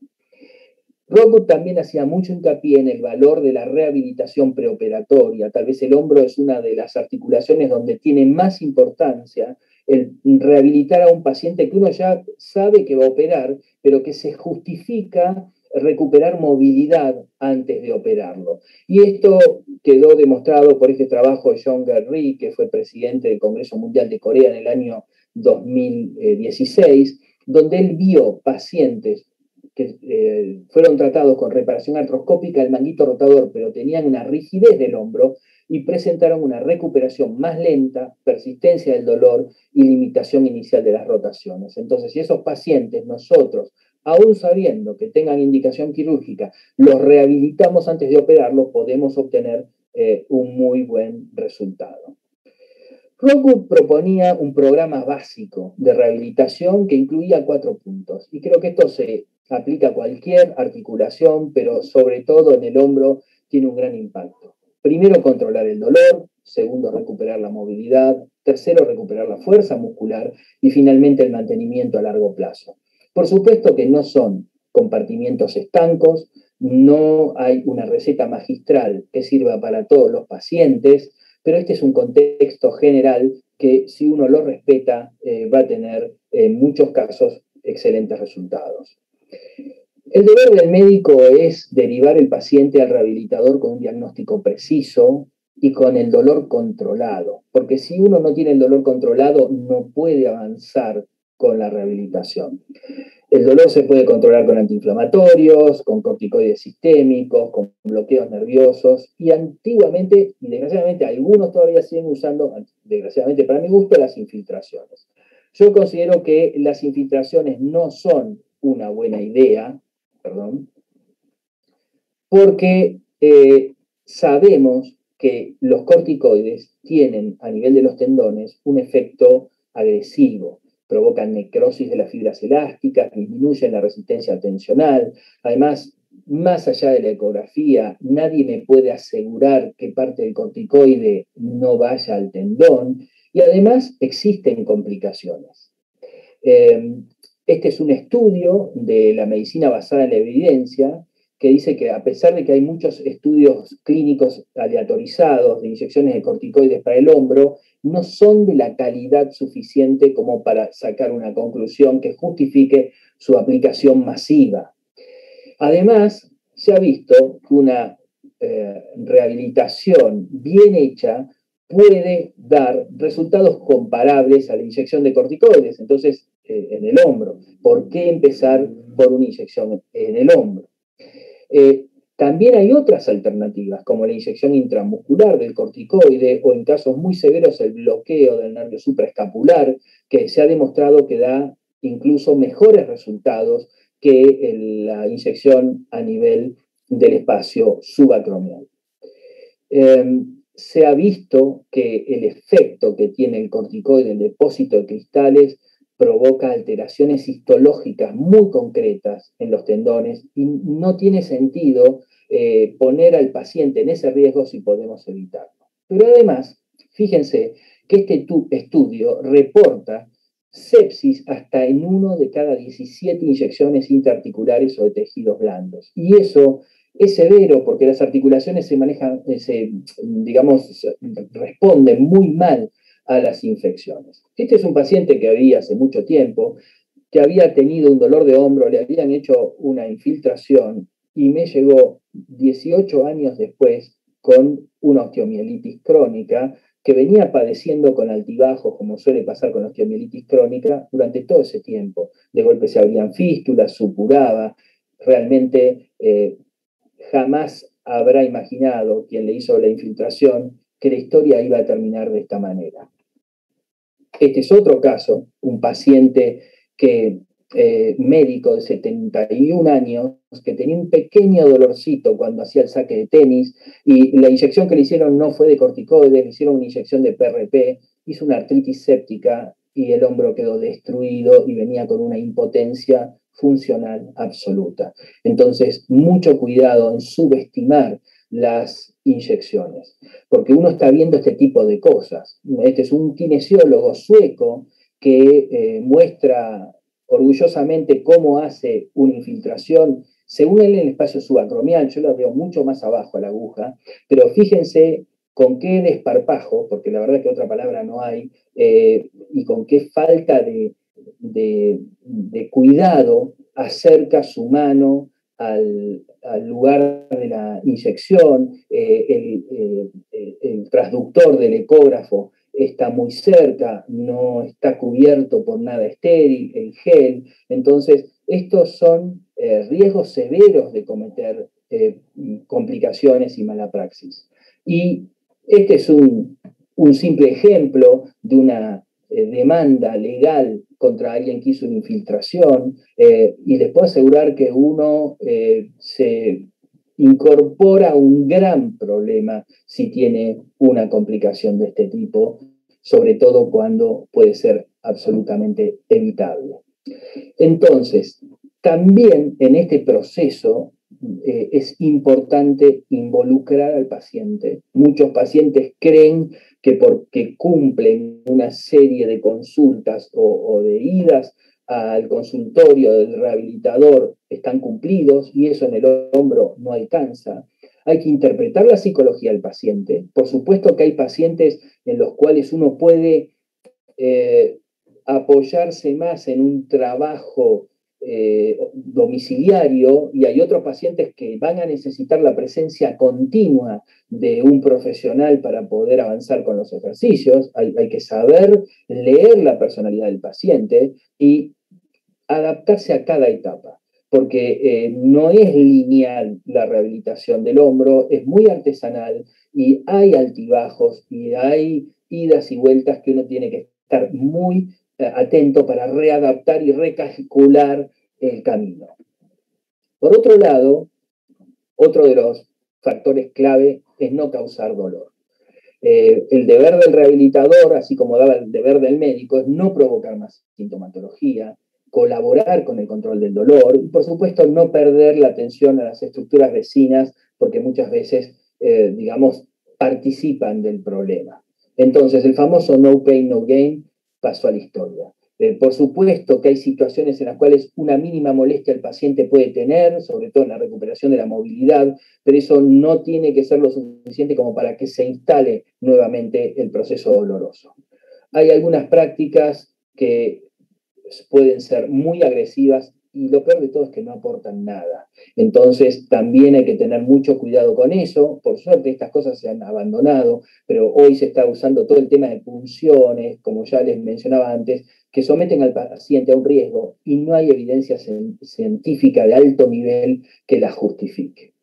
Rockwood también hacía mucho hincapié en el valor de la rehabilitación preoperatoria. Tal vez el hombro es una de las articulaciones donde tiene más importancia el rehabilitar a un paciente que uno ya sabe que va a operar, pero que se justifica recuperar movilidad antes de operarlo. Y esto quedó demostrado por este trabajo de John Gary, que fue presidente del Congreso Mundial de Corea en el año 2016, donde él vio pacientes que fueron tratados con reparación artroscópica del manguito rotador, pero tenían una rigidez del hombro y presentaron una recuperación más lenta, persistencia del dolor y limitación inicial de las rotaciones. Entonces, si esos pacientes, nosotros, aún sabiendo que tengan indicación quirúrgica, los rehabilitamos antes de operarlos, podemos obtener un muy buen resultado. Rockwood proponía un programa básico de rehabilitación que incluía 4 puntos, y creo que esto se aplica a cualquier articulación, pero sobre todo en el hombro tiene un gran impacto. Primero, controlar el dolor; segundo, recuperar la movilidad; tercero, recuperar la fuerza muscular; y finalmente el mantenimiento a largo plazo. Por supuesto que no son compartimientos estancos, no hay una receta magistral que sirva para todos los pacientes, pero este es un contexto general que, si uno lo respeta, va a tener en muchos casos excelentes resultados. El deber del médico es derivar el paciente al rehabilitador con un diagnóstico preciso y con el dolor controlado, porque si uno no tiene el dolor controlado, no puede avanzar con la rehabilitación. El dolor se puede controlar con antiinflamatorios, con corticoides sistémicos, con bloqueos nerviosos, y antiguamente, y desgraciadamente algunos todavía siguen usando, desgraciadamente para mi gusto, las infiltraciones. Yo considero que las infiltraciones no son una buena idea, perdón, porque sabemos que los corticoides tienen a nivel de los tendones un efecto agresivo, provocan necrosis de las fibras elásticas, disminuyen la resistencia tensional. Además, más allá de la ecografía, nadie me puede asegurar que parte del corticoide no vaya al tendón, y además existen complicaciones. Este es un estudio de la medicina basada en la evidencia que dice que, a pesar de que hay muchos estudios clínicos aleatorizados de inyecciones de corticoides para el hombro, no son de la calidad suficiente como para sacar una conclusión que justifique su aplicación masiva. Además, se ha visto que una rehabilitación bien hecha puede dar resultados comparables a la inyección de corticoides. Entonces, en el hombro, ¿por qué empezar por una inyección en el hombro? También hay otras alternativas, como la inyección intramuscular del corticoide, o en casos muy severos el bloqueo del nervio supraescapular, que se ha demostrado que da incluso mejores resultados que la inyección a nivel del espacio subacromial. Se ha visto que el efecto que tiene el corticoide, el depósito de cristales, provoca alteraciones histológicas muy concretas en los tendones, y no tiene sentido poner al paciente en ese riesgo si podemos evitarlo. Pero además, fíjense que este estudio reporta sepsis hasta en 1 de cada 17 inyecciones interarticulares o de tejidos blandos. Y eso es severo, porque las articulaciones se manejan, digamos, responden muy mal a las infecciones. Este es un paciente que había hace mucho tiempo, que había tenido un dolor de hombro, le habían hecho una infiltración, y me llegó 18 años después con una osteomielitis crónica que venía padeciendo con altibajos, como suele pasar con osteomielitis crónica, durante todo ese tiempo. De golpe se abrían fístulas, supuraba. Realmente jamás habrá imaginado quien le hizo la infiltración que la historia iba a terminar de esta manera. Este es otro caso, un paciente que médico de 71 años que tenía un pequeño dolorcito cuando hacía el saque de tenis, y la inyección que le hicieron no fue de corticoides, le hicieron una inyección de PRP, hizo una artritis séptica y el hombro quedó destruido y venía con una impotencia funcional absoluta. Entonces, mucho cuidado en subestimar las inyecciones, porque uno está viendo este tipo de cosas. Este es un kinesiólogo sueco que muestra orgullosamente cómo hace una infiltración, según él en el espacio subacromial, yo lo veo mucho más abajo a la aguja, pero fíjense con qué desparpajo, porque la verdad que otra palabra no hay, y con qué falta de cuidado acerca su mano al lugar de la inyección, el transductor del ecógrafo está muy cerca, no está cubierto por nada estéril, el gel. Entonces, estos son riesgos severos de cometer complicaciones y malapraxis. Y este es un simple ejemplo de una demanda legal contra alguien que hizo una infiltración, y les puedo asegurar que uno se incorpora un gran problema si tiene una complicación de este tipo, sobre todo cuando puede ser absolutamente evitable. Entonces, también en este proceso es importante involucrar al paciente. Muchos pacientes creen que porque cumplen una serie de consultas o de idas al consultorio del rehabilitador están cumplidos, y eso en el hombro no alcanza. Hay que interpretar la psicología del paciente. Por supuesto que hay pacientes en los cuales uno puede apoyarse más en un trabajo domiciliario, y hay otros pacientes que van a necesitar la presencia continua de un profesional para poder avanzar con los ejercicios. Hay que saber leer la personalidad del paciente y adaptarse a cada etapa, porque no es lineal la rehabilitación del hombro, es muy artesanal y hay altibajos y hay idas y vueltas que uno tiene que estar muy atento para readaptar y recalcular el camino. Por otro lado, otro de los factores clave es no causar dolor. El deber del rehabilitador, así como daba el deber del médico, es no provocar más sintomatología, colaborar con el control del dolor, y por supuesto no perder la atención a las estructuras vecinas, porque muchas veces, digamos, participan del problema. Entonces, el famoso no pain, no gain pasó a la historia. Por supuesto que hay situaciones en las cuales una mínima molestia el paciente puede tener, sobre todo en la recuperación de la movilidad, pero eso no tiene que ser lo suficiente como para que se instale nuevamente el proceso doloroso. Hay algunas prácticas que pueden ser muy agresivas y lo peor de todo es que no aportan nada. Entonces también hay que tener mucho cuidado con eso. Por suerte estas cosas se han abandonado, pero hoy se está usando todo el tema de punciones, como ya les mencionaba antes, que someten al paciente a un riesgo y no hay evidencia científica de alto nivel que la justifique.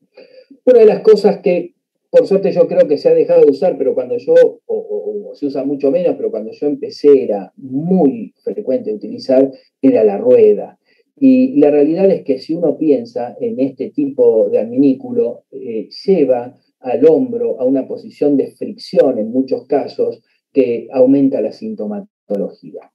Una de las cosas que por suerte yo creo que se ha dejado de usar, pero cuando yo, o se usa mucho menos, pero cuando yo empecé era muy frecuente de utilizar, era la rueda. Y la realidad es que si uno piensa en este tipo de adminículo, lleva al hombro a una posición de fricción en muchos casos que aumenta la sintomatología.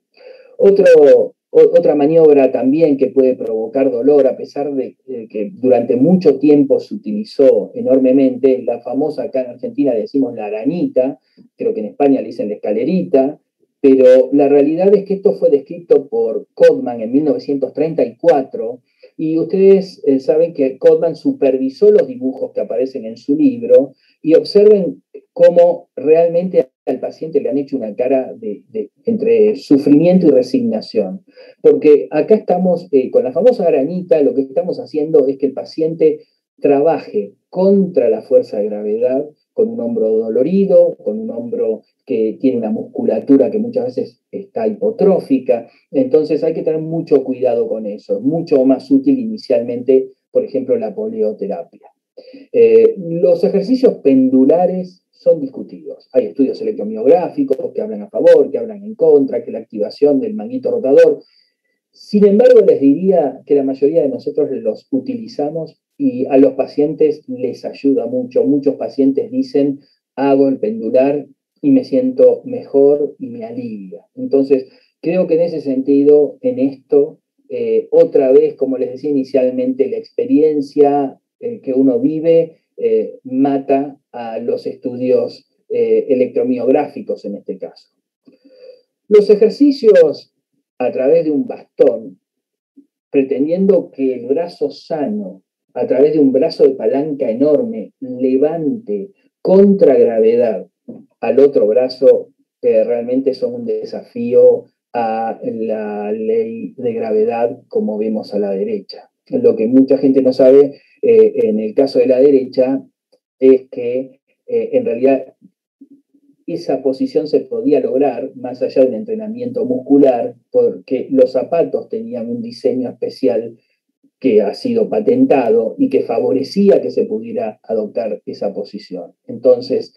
Otra maniobra también que puede provocar dolor, a pesar de que durante mucho tiempo se utilizó enormemente, la famosa, acá en Argentina le decimos la aranita, creo que en España le dicen la escalerita, pero la realidad es que esto fue descrito por Codman en 1934, y ustedes saben que Codman supervisó los dibujos que aparecen en su libro, y observen cómo realmente al paciente le han hecho una cara entre sufrimiento y resignación. Porque acá estamos, con la famosa aranita, lo que estamos haciendo es que el paciente trabaje contra la fuerza de gravedad, con un hombro dolorido, con un hombro que tiene una musculatura que muchas veces está hipotrófica. Entonces hay que tener mucho cuidado con eso. Es mucho más útil inicialmente, por ejemplo, la poleoterapia. Los ejercicios pendulares son discutidos. Hay estudios electromiográficos que hablan a favor, que hablan en contra, que la activación del manguito rotador. Sin embargo, les diría que la mayoría de nosotros los utilizamos y a los pacientes les ayuda mucho. Muchos pacientes dicen, hago el pendular y me siento mejor y me alivia. Entonces, creo que en ese sentido, en esto, otra vez, como les decía inicialmente, la experiencia que uno vive mata a los estudios electromiográficos en este caso. Los ejercicios a través de un bastón, pretendiendo que el brazo sano, a través de un brazo de palanca enorme, levante contra gravedad al otro brazo, realmente son un desafío a la ley de gravedad, como vemos a la derecha. Lo que mucha gente no sabe en el caso de la derecha es que en realidad esa posición se podía lograr más allá del entrenamiento muscular, porque los zapatos tenían un diseño especial que ha sido patentado y que favorecía que se pudiera adoptar esa posición. Entonces,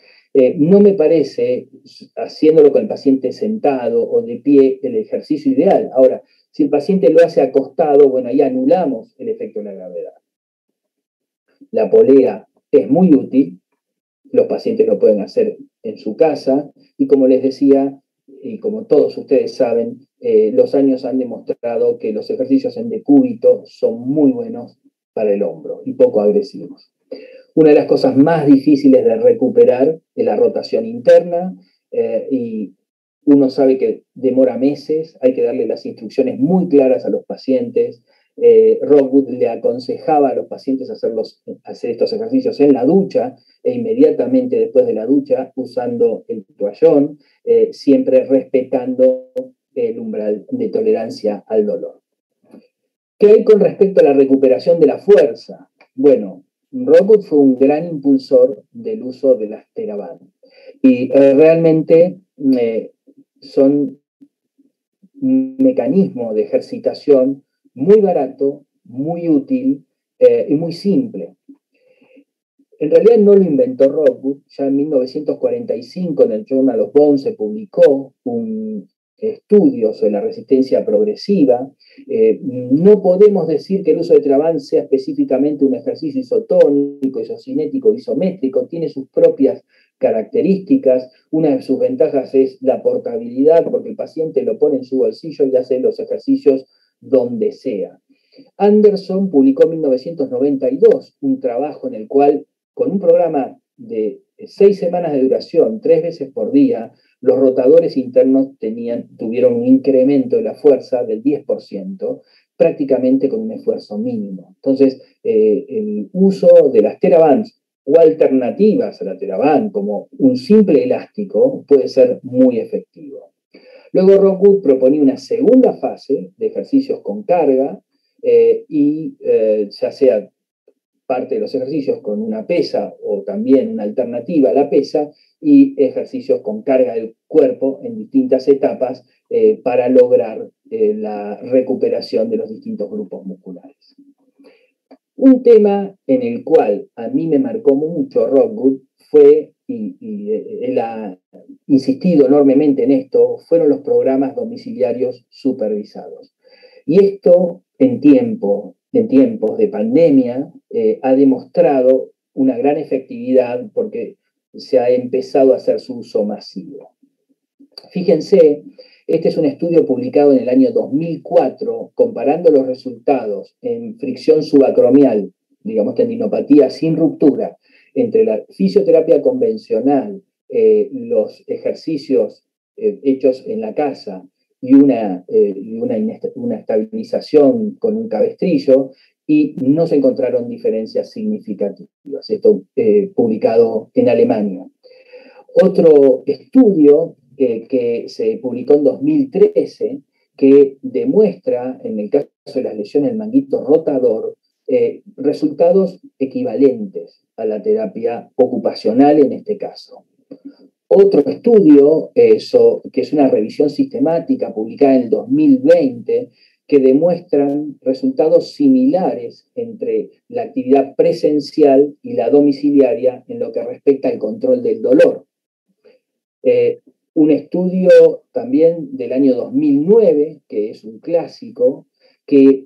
no me parece, haciéndolo con el paciente sentado o de pie, el ejercicio ideal. Ahora, si el paciente lo hace acostado, bueno, ahí anulamos el efecto de la gravedad. La polea es muy útil, los pacientes lo pueden hacer en su casa, y como les decía, y como todos ustedes saben, los años han demostrado que los ejercicios en decúbito son muy buenos para el hombro y poco agresivos. Una de las cosas más difíciles de recuperar es la rotación interna, y uno sabe que demora meses, hay que darle las instrucciones muy claras a los pacientes. Rockwood le aconsejaba a los pacientes hacer estos ejercicios en la ducha e inmediatamente después de la ducha usando el toallón, siempre respetando el umbral de tolerancia al dolor. ¿Qué hay con respecto a la recuperación de la fuerza? Bueno, Rockwood fue un gran impulsor del uso de las terabands y realmente son un mecanismo de ejercitación muy barato, muy útil y muy simple. En realidad no lo inventó Rockwood, ya en 1945 en el Journal of Bone se publicó un estudio sobre la resistencia progresiva. No podemos decir que el uso de Trabant sea específicamente un ejercicio isotónico, isocinético, isométrico, tiene sus propias características. Una de sus ventajas es la portabilidad, porque el paciente lo pone en su bolsillo y hace los ejercicios donde sea. Anderson publicó en 1992 un trabajo en el cual, con un programa de 6 semanas de duración, 3 veces por día, los rotadores internos tuvieron un incremento de la fuerza del 10%, prácticamente con un esfuerzo mínimo. Entonces, el uso de las terabands o alternativas a la teraband, como un simple elástico, puede ser muy efectivo. Luego Rockwood proponía una segunda fase de ejercicios con carga, ya sea parte de los ejercicios con una pesa o también una alternativa a la pesa, y ejercicios con carga del cuerpo en distintas etapas para lograr la recuperación de los distintos grupos musculares. Un tema en el cual a mí me marcó mucho Rockwood fue, y él ha insistido enormemente en esto, fueron los programas domiciliarios supervisados. Y esto en tiempos de pandemia ha demostrado una gran efectividad porque se ha empezado a hacer su uso masivo. Fíjense, este es un estudio publicado en el año 2004 comparando los resultados en fricción subacromial, digamos tendinopatía sin ruptura, entre la fisioterapia convencional, los ejercicios hechos en la casa y una estabilización con un cabestrillo, y no se encontraron diferencias significativas. Esto publicado en Alemania. Otro estudio que se publicó en 2013 que demuestra, en el caso de las lesiones del manguito rotador, resultados equivalentes a la terapia ocupacional en este caso. Otro estudio, que es una revisión sistemática publicada en el 2020, que demuestran resultados similares entre la actividad presencial y la domiciliaria en lo que respecta al control del dolor. Un estudio también del año 2009, que es un clásico, que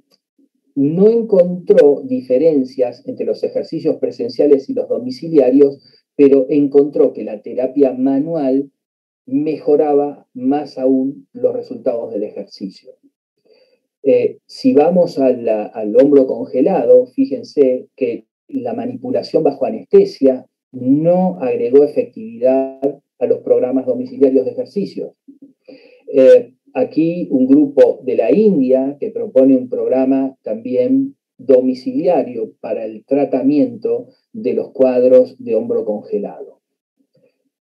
no encontró diferencias entre los ejercicios presenciales y los domiciliarios, pero encontró que la terapia manual mejoraba más aún los resultados del ejercicio. Si vamos al hombro congelado, fíjense que la manipulación bajo anestesia no agregó efectividad a los programas domiciliarios de ejercicio. Aquí un grupo de la India que propone un programa también domiciliario para el tratamiento de los cuadros de hombro congelado.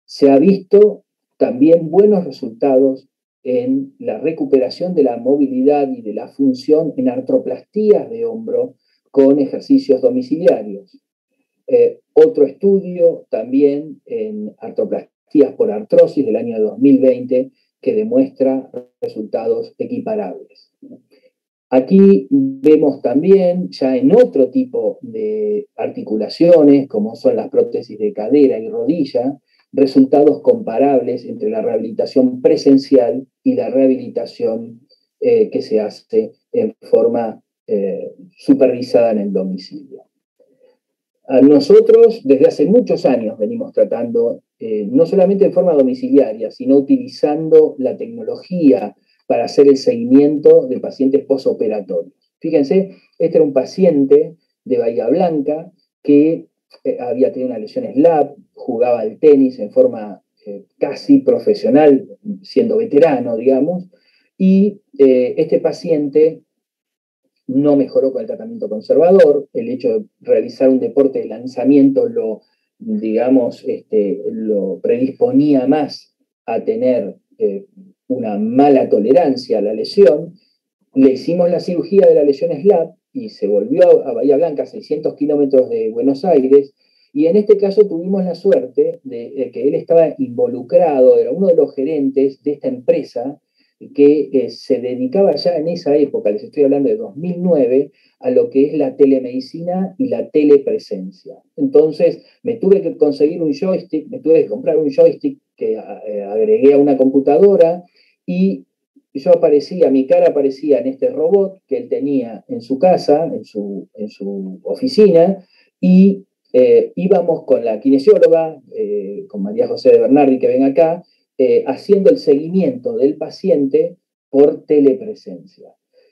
Se ha visto también buenos resultados en la recuperación de la movilidad y de la función en artroplastías de hombro con ejercicios domiciliarios. Otro estudio también en artroplastías por artrosis del año 2020 que demuestra resultados equiparables. Aquí vemos también ya en otro tipo de articulaciones, como son las prótesis de cadera y rodilla, resultados comparables entre la rehabilitación presencial y la rehabilitación que se hace en forma supervisada en el domicilio. Nosotros desde hace muchos años venimos tratando, no solamente en forma domiciliaria, sino utilizando la tecnología para hacer el seguimiento de pacientes posoperatorios. Fíjense, este era un paciente de Bahía Blanca que había tenido una lesión SLAP, jugaba al tenis en forma casi profesional, siendo veterano, digamos, y este paciente no mejoró con el tratamiento conservador. El hecho de realizar un deporte de lanzamiento lo, digamos, lo predisponía más a tener una mala tolerancia a la lesión. Le hicimos la cirugía de la lesión SLAP y se volvió a Bahía Blanca, 600 kilómetros de Buenos Aires, y en este caso tuvimos la suerte de que él estaba involucrado, era uno de los gerentes de esta empresa, que se dedicaba ya en esa época, les estoy hablando de 2009, a lo que es la telemedicina y la telepresencia. Entonces me tuve que conseguir un joystick, me tuve que comprar un joystick que agregué a una computadora, y yo aparecía, mi cara aparecía en este robot que él tenía en su casa, en su oficina, y íbamos con la kinesióloga, con María José de Bernardi, que ven acá, haciendo el seguimiento del paciente por telepresencia.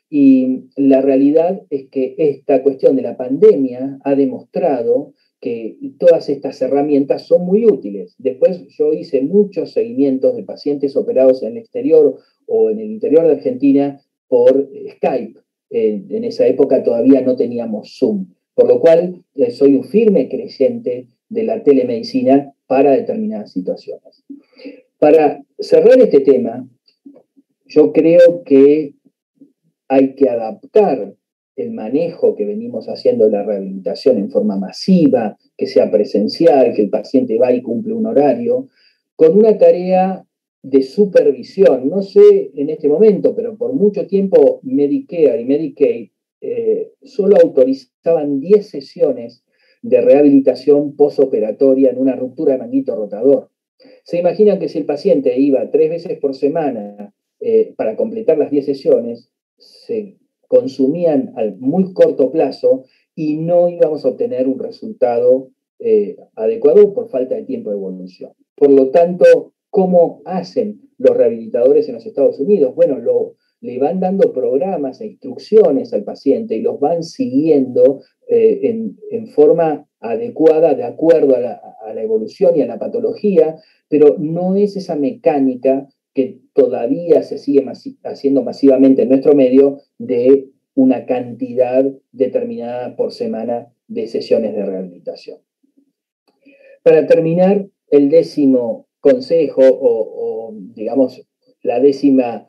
Y la realidad es que esta cuestión de la pandemia ha demostrado que todas estas herramientas son muy útiles. Después yo hice muchos seguimientos de pacientes operados en el exterior o en el interior de Argentina por Skype. En esa época todavía no teníamos Zoom, por lo cual soy un firme creyente de la telemedicina para determinadas situaciones. Para cerrar este tema, yo creo que hay que adaptar el manejo que venimos haciendo de la rehabilitación en forma masiva, que sea presencial, que el paciente va y cumple un horario, con una tarea de supervisión. No sé en este momento, pero por mucho tiempo Medicare y Medicaid solo autorizaban 10 sesiones de rehabilitación posoperatoria en una ruptura de manguito rotador. Se imaginan que si el paciente iba 3 veces por semana para completar las 10 sesiones, se consumían a muy corto plazo y no íbamos a obtener un resultado adecuado por falta de tiempo de evolución. Por lo tanto, ¿cómo hacen los rehabilitadores en los Estados Unidos? Bueno, le van dando programas e instrucciones al paciente y los van siguiendo en forma adecuada, de acuerdo a la evolución y a la patología, pero no es esa mecánica que todavía se sigue haciendo masivamente en nuestro medio, de una cantidad determinada por semana de sesiones de rehabilitación. Para terminar, el 10º consejo, o digamos la 10ª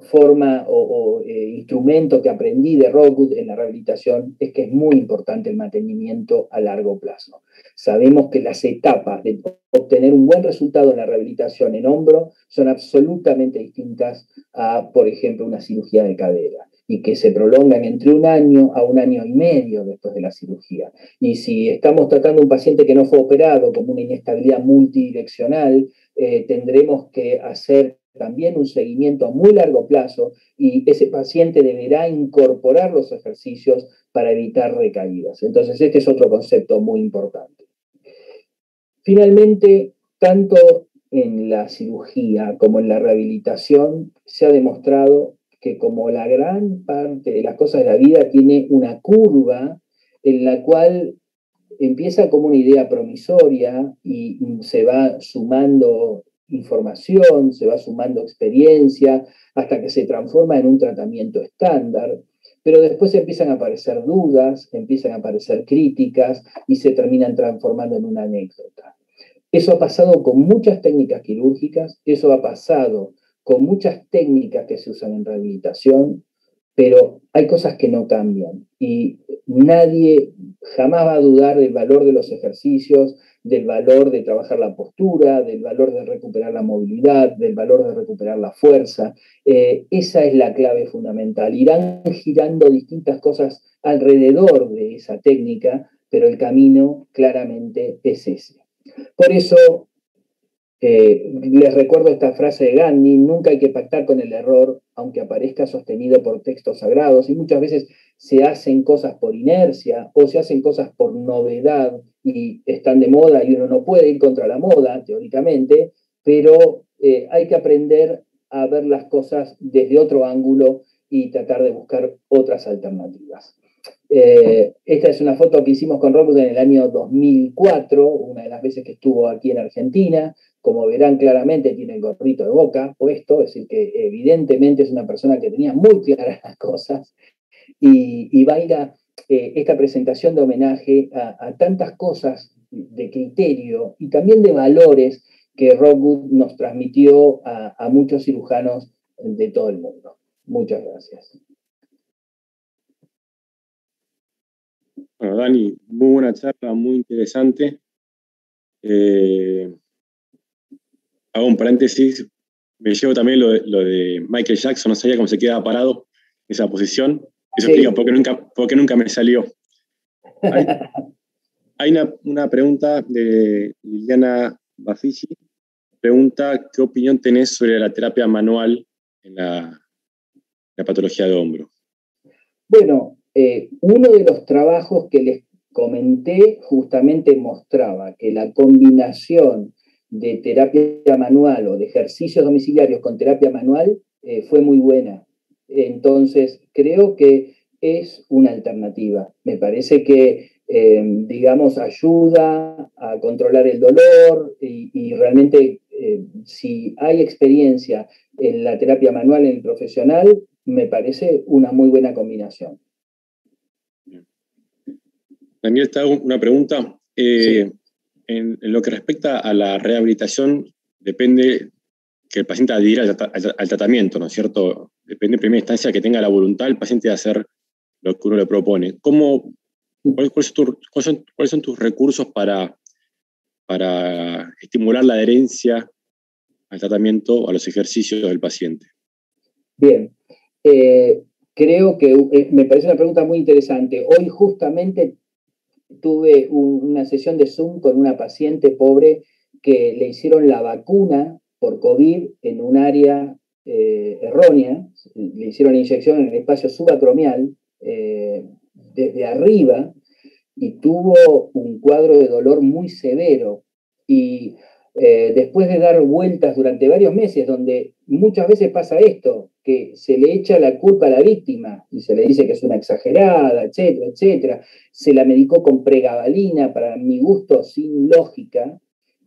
forma o instrumento que aprendí de Rockwood en la rehabilitación, es que es muy importante el mantenimiento a largo plazo. Sabemos que las etapas de obtener un buen resultado en la rehabilitación en hombro son absolutamente distintas a, por ejemplo, una cirugía de cadera. y que se prolongan entre 1 año a 1 año y medio después de la cirugía. Y si estamos tratando un paciente que no fue operado, como una inestabilidad multidireccional, tendremos que hacer también un seguimiento a muy largo plazo, y ese paciente deberá incorporar los ejercicios para evitar recaídas. Entonces, este es otro concepto muy importante. Finalmente, tanto en la cirugía como en la rehabilitación se ha demostrado que, como la gran parte de las cosas de la vida, tiene una curva en la cual empieza como una idea promisoria y se va sumando información, se va sumando experiencia, hasta que se transforma en un tratamiento estándar, pero después empiezan a aparecer dudas, empiezan a aparecer críticas y se terminan transformando en una anécdota. Eso ha pasado con muchas técnicas quirúrgicas, eso ha pasado con muchas técnicas que se usan en rehabilitación, pero hay cosas que no cambian y nadie jamás va a dudar del valor de los ejercicios, del valor de trabajar la postura, del valor de recuperar la movilidad, del valor de recuperar la fuerza. Esa es la clave fundamental. Irán girando distintas cosas alrededor de esa técnica, pero el camino claramente es ese. Por eso les recuerdo esta frase de Gandhi: nunca hay que pactar con el error, aunque aparezca sostenido por textos sagrados. Y muchas veces se hacen cosas por inercia o se hacen cosas por novedad y están de moda, y uno no puede ir contra la moda, teóricamente, pero hay que aprender a ver las cosas desde otro ángulo y tratar de buscar otras alternativas. Esta es una foto que hicimos con Rogut en el año 2004, una de las veces que estuvo aquí en Argentina. Como verán claramente, tiene el gorrito de Boca puesto, es decir que evidentemente es una persona que tenía muy claras las cosas, y baila esta presentación de homenaje a tantas cosas de criterio y también de valores que Rockwood nos transmitió a muchos cirujanos de todo el mundo. Muchas gracias. Bueno, Dani, muy buena charla, muy interesante. Hago un paréntesis, me llevo también lo de Michael Jackson, no sabía cómo se quedaba parado esa posición. Eso sí explica por qué nunca me salió. Hay una pregunta de Liliana Bafici. Pregunta: ¿qué opinión tenés sobre la terapia manual en la patología de hombro? Bueno, uno de los trabajos que les comenté justamente mostraba que la combinación de terapia manual o de ejercicios domiciliarios con terapia manual fue muy buena. Entonces, creo que es una alternativa. Me parece que, digamos, ayuda a controlar el dolor y realmente si hay experiencia en la terapia manual en el profesional, me parece una muy buena combinación. Daniel, está una pregunta. Sí. En lo que respecta a la rehabilitación, depende que el paciente adhiera al tratamiento, ¿no es cierto? Depende en primera instancia que tenga la voluntad el paciente de hacer lo que uno le propone. ¿Cuáles son tus recursos para estimular la adherencia al tratamiento, a los ejercicios del paciente? Bien. Creo que me parece una pregunta muy interesante. Hoy justamente tuve una sesión de Zoom con una paciente pobre que le hicieron la vacuna por COVID en un área errónea. Le hicieron la inyección en el espacio subacromial desde arriba y tuvo un cuadro de dolor muy severo. Y después de dar vueltas durante varios meses, donde muchas veces pasa esto, que se le echa la culpa a la víctima y se le dice que es una exagerada, etcétera, etcétera. Se la medicó con pregabalina, para mi gusto, sin lógica.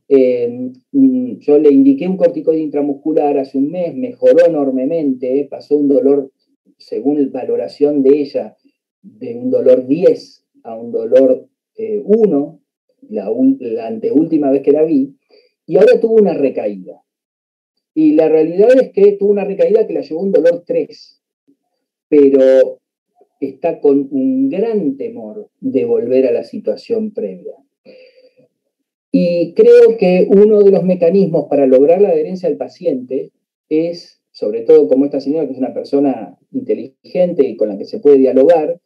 Yo le indiqué un corticoide intramuscular hace un mes, mejoró enormemente, pasó un dolor, según valoración de ella, de un dolor 10 a un dolor 1, la anteúltima vez que la vi, y ahora tuvo una recaída. Y la realidad es que tuvo una recaída que la llevó a un dolor 3, pero está con un gran temor de volver a la situación previa. Y creo que uno de los mecanismos para lograr la adherencia al paciente es sobre todo como esta señora, que es una persona inteligente y con la que se puede dialogar,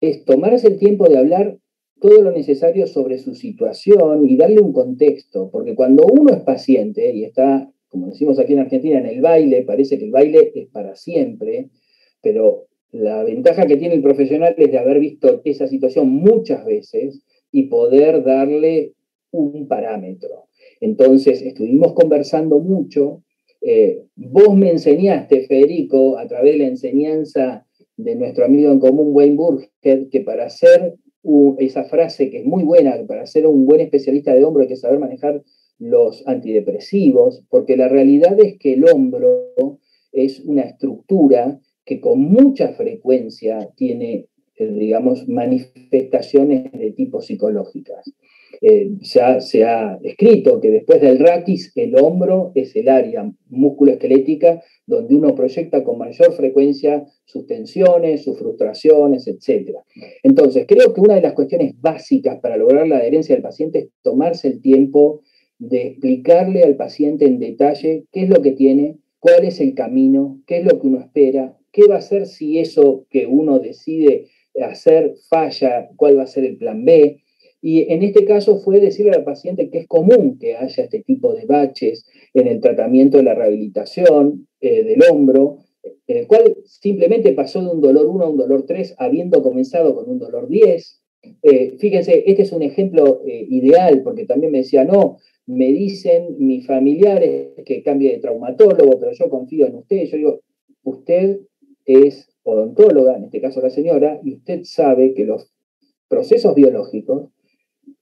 es tomarse el tiempo de hablar todo lo necesario sobre su situación y darle un contexto, porque cuando uno es paciente y está, como decimos aquí en Argentina, en el baile, parece que el baile es para siempre, pero la ventaja que tiene el profesional es de haber visto esa situación muchas veces y poder darle un parámetro. Entonces, estuvimos conversando mucho, vos me enseñaste, Federico, a través de la enseñanza de nuestro amigo en común, Wayne Burger, que para hacer esa frase que es muy buena, para ser un buen especialista de hombro hay que saber manejar los antidepresivos, porque la realidad es que el hombro es una estructura que con mucha frecuencia tiene, digamos, manifestaciones de tipo psicológicas. Ya se ha escrito que después del raquis, el hombro es el área musculoesquelética donde uno proyecta con mayor frecuencia sus tensiones, sus frustraciones, etc. Entonces, creo que una de las cuestiones básicas para lograr la adherencia del paciente es tomarse el tiempo de explicarle al paciente en detalle qué es lo que tiene, cuál es el camino, qué es lo que uno espera, qué va a hacer si eso que uno decide hacer falla, cuál va a ser el plan B. Y en este caso fue decirle al paciente que es común que haya este tipo de baches en el tratamiento de la rehabilitación del hombro, en el cual simplemente pasó de un dolor 1 a un dolor 3, habiendo comenzado con un dolor 10. Fíjense, este es un ejemplo ideal, porque también me decía, no, me dicen mis familiares que cambie de traumatólogo, pero yo confío en usted. Yo digo, usted es odontóloga, en este caso la señora, y usted sabe que los procesos biológicos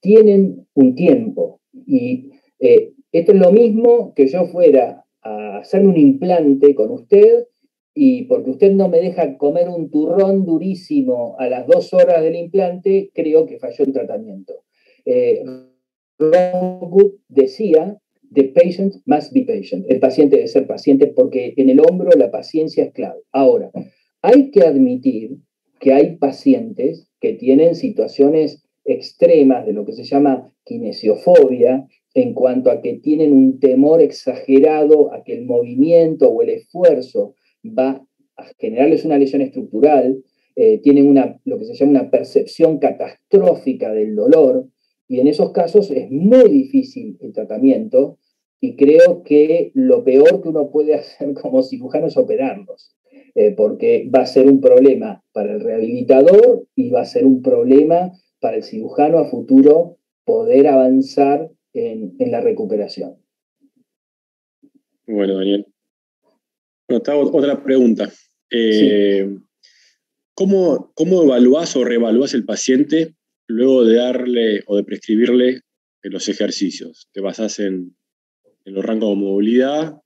tienen un tiempo, y esto es lo mismo que yo fuera a hacerme un implante con usted, y porque usted no me deja comer un turrón durísimo a las 2 horas del implante, creo que falló el tratamiento. Rogut decía, the patient must be patient, el paciente debe ser paciente, porque en el hombro la paciencia es clave. Ahora, hay que admitir que hay pacientes que tienen situaciones extremas de lo que se llama kinesiofobia, en cuanto a que tienen un temor exagerado a que el movimiento o el esfuerzo va a generarles una lesión estructural, tienen lo que se llama una percepción catastrófica del dolor, y en esos casos es muy difícil el tratamiento, y creo que lo peor que uno puede hacer como cirujano es operarlos, porque va a ser un problema para el rehabilitador y va a ser un problema para el cirujano a futuro poder avanzar en la recuperación. Bueno, Daniel. Bueno, está otra pregunta. Sí. ¿Cómo evaluás o reevaluás el paciente luego de darle o de prescribirle los ejercicios? ¿Te basás en los rangos de movilidad,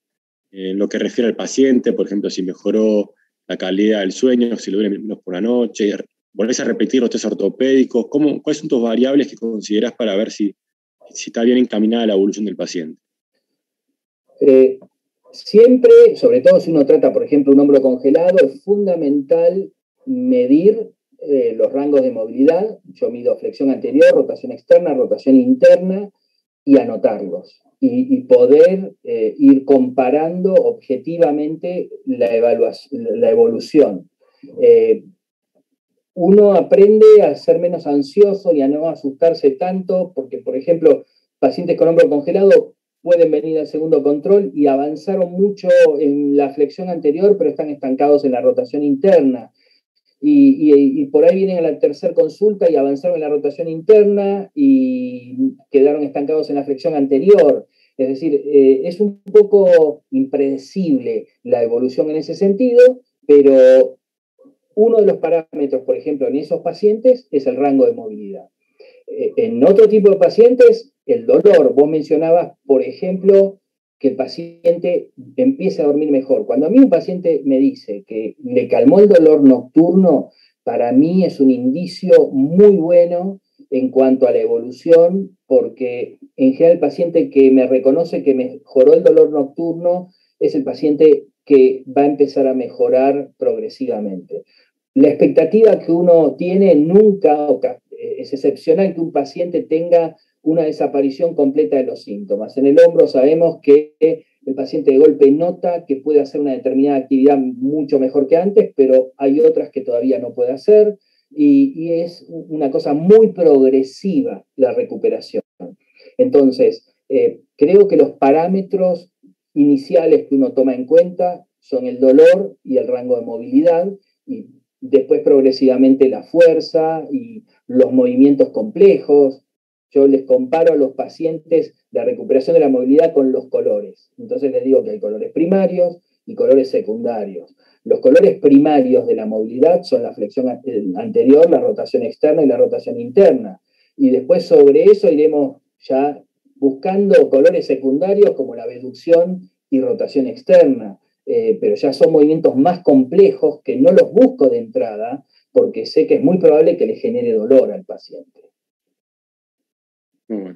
en lo que refiere al paciente, por ejemplo, si mejoró la calidad del sueño, si lo duele menos por la noche? ¿Volvés a repetir los test ortopédicos? ¿Cuáles son tus variables que considerás para ver si está bien encaminada la evolución del paciente? Siempre, sobre todo si uno trata, por ejemplo, un hombro congelado, es fundamental medir los rangos de movilidad. Yo mido flexión anterior, rotación externa, rotación interna, y anotarlos. Y poder ir comparando objetivamente la evolución. Uno aprende a ser menos ansioso y a no asustarse tanto, porque, por ejemplo, pacientes con hombro congelado pueden venir al segundo control y avanzaron mucho en la flexión anterior, pero están estancados en la rotación interna. Y por ahí vienen a la tercera consulta y avanzaron en la rotación interna y quedaron estancados en la flexión anterior. Es decir, es un poco impredecible la evolución en ese sentido, pero uno de los parámetros, por ejemplo, en esos pacientes es el rango de movilidad. En otro tipo de pacientes, el dolor. Vos mencionabas, por ejemplo, que el paciente empiece a dormir mejor. Cuando a mí un paciente me dice que le calmó el dolor nocturno, para mí es un indicio muy bueno en cuanto a la evolución, porque en general el paciente que me reconoce que mejoró el dolor nocturno es el paciente que va a empezar a mejorar progresivamente. La expectativa que uno tiene nunca, es excepcional que un paciente tenga una desaparición completa de los síntomas. En el hombro sabemos que El paciente de golpe nota que puede hacer una determinada actividad mucho mejor que antes, pero hay otras que todavía no puede hacer, y es una cosa muy progresiva la recuperación. Entonces, creo que los parámetros iniciales que uno toma en cuenta son el dolor y el rango de movilidad, y después progresivamente la fuerza y los movimientos complejos. Yo les comparo a los pacientes la recuperación de la movilidad con los colores. Entonces les digo que hay colores primarios y colores secundarios. Los colores primarios de la movilidad son la flexión anterior, la rotación externa y la rotación interna. Y después sobre eso iremos ya buscando colores secundarios como la abducción y rotación externa. Pero ya son movimientos más complejos que no los busco de entrada porque sé que es muy probable que le genere dolor al paciente.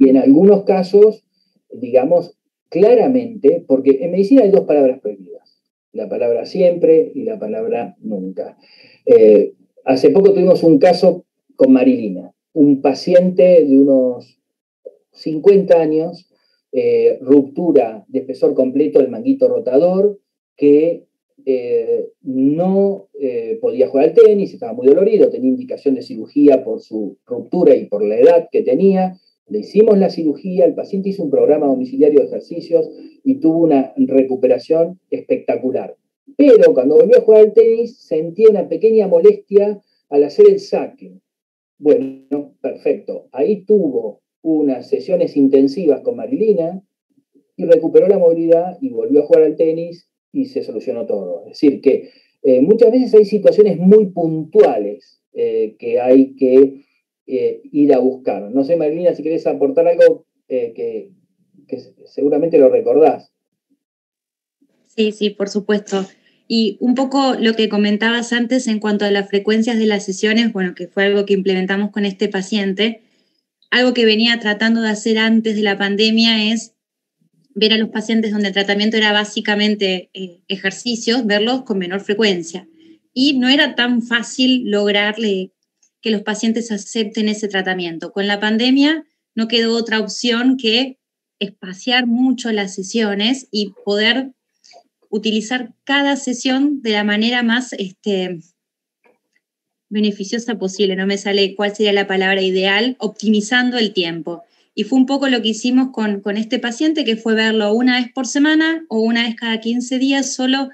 Y en algunos casos, digamos, claramente, porque en medicina hay dos palabras prohibidas, la palabra siempre y la palabra nunca. Hace poco tuvimos un caso con Marilina, un paciente de unos 50 años, ruptura de espesor completo del manguito rotador, que no podía jugar al tenis, estaba muy dolorido, tenía indicación de cirugía por su ruptura y por la edad que tenía. Le hicimos la cirugía, el paciente hizo un programa domiciliario de ejercicios y tuvo una recuperación espectacular. Pero cuando volvió a jugar al tenis, sentía una pequeña molestia al hacer el saque. Bueno, perfecto. Ahí tuvo unas sesiones intensivas con Marilina y recuperó la movilidad y volvió a jugar al tenis y se solucionó todo. Es decir que muchas veces hay situaciones muy puntuales que hay que... ir a buscar. No sé, Marilina, si querés aportar algo que seguramente lo recordás. Sí, por supuesto. Y un poco lo que comentabas antes en cuanto a las frecuencias de las sesiones, bueno, que fue algo que implementamos con este paciente, algo que venía tratando de hacer antes de la pandemia es ver a los pacientes donde el tratamiento era básicamente ejercicios, verlos con menor frecuencia. Y no era tan fácil lograrle que los pacientes acepten ese tratamiento. Con la pandemia no quedó otra opción que espaciar mucho las sesiones y poder utilizar cada sesión de la manera más beneficiosa posible. No me sale cuál sería la palabra ideal, optimizando el tiempo. Y fue un poco lo que hicimos con este paciente, que fue verlo una vez por semana o una vez cada 15 días, solo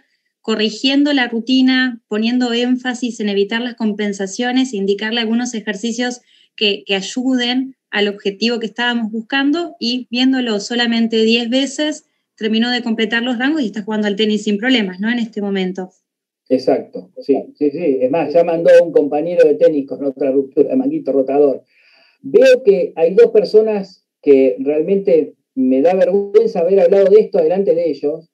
corrigiendo la rutina, poniendo énfasis en evitar las compensaciones, indicarle algunos ejercicios que ayuden al objetivo que estábamos buscando, y viéndolo solamente 10 veces, terminó de completar los rangos y está jugando al tenis sin problemas, ¿no? En este momento. Exacto, sí. Es más, ya mandó un compañero de tenis con otra ruptura de manguito rotador. Veo que hay dos personas que realmente me da vergüenza haber hablado de esto delante de ellos,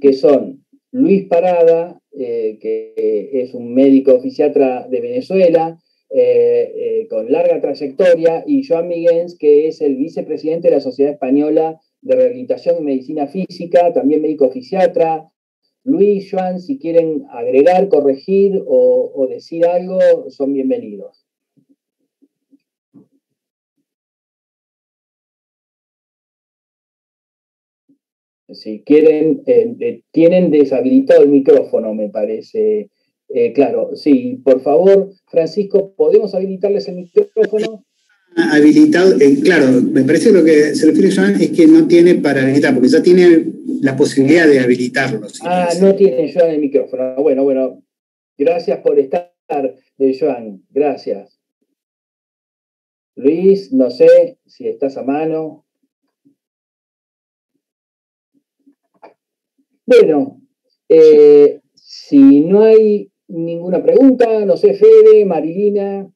que son Luis Parada, que es un médico fisiatra de Venezuela, con larga trayectoria, y Joan Miguens, que es el vicepresidente de la Sociedad Española de Rehabilitación y Medicina Física, también médico fisiatra. Luis, Joan, si quieren agregar, corregir o decir algo, son bienvenidos. Si quieren, tienen deshabilitado el micrófono, me parece. Claro, sí, por favor, Francisco, ¿podemos habilitarles el micrófono? Habilitado, claro, me parece lo que se refiere Joan es que no tiene para habilitar, porque ya tiene la posibilidad de habilitarlo. Si no tiene Joan el micrófono. Bueno, gracias por estar, Joan, gracias. Luis, no sé si estás a mano. Bueno, si no hay ninguna pregunta, no sé, Fede, Marilina.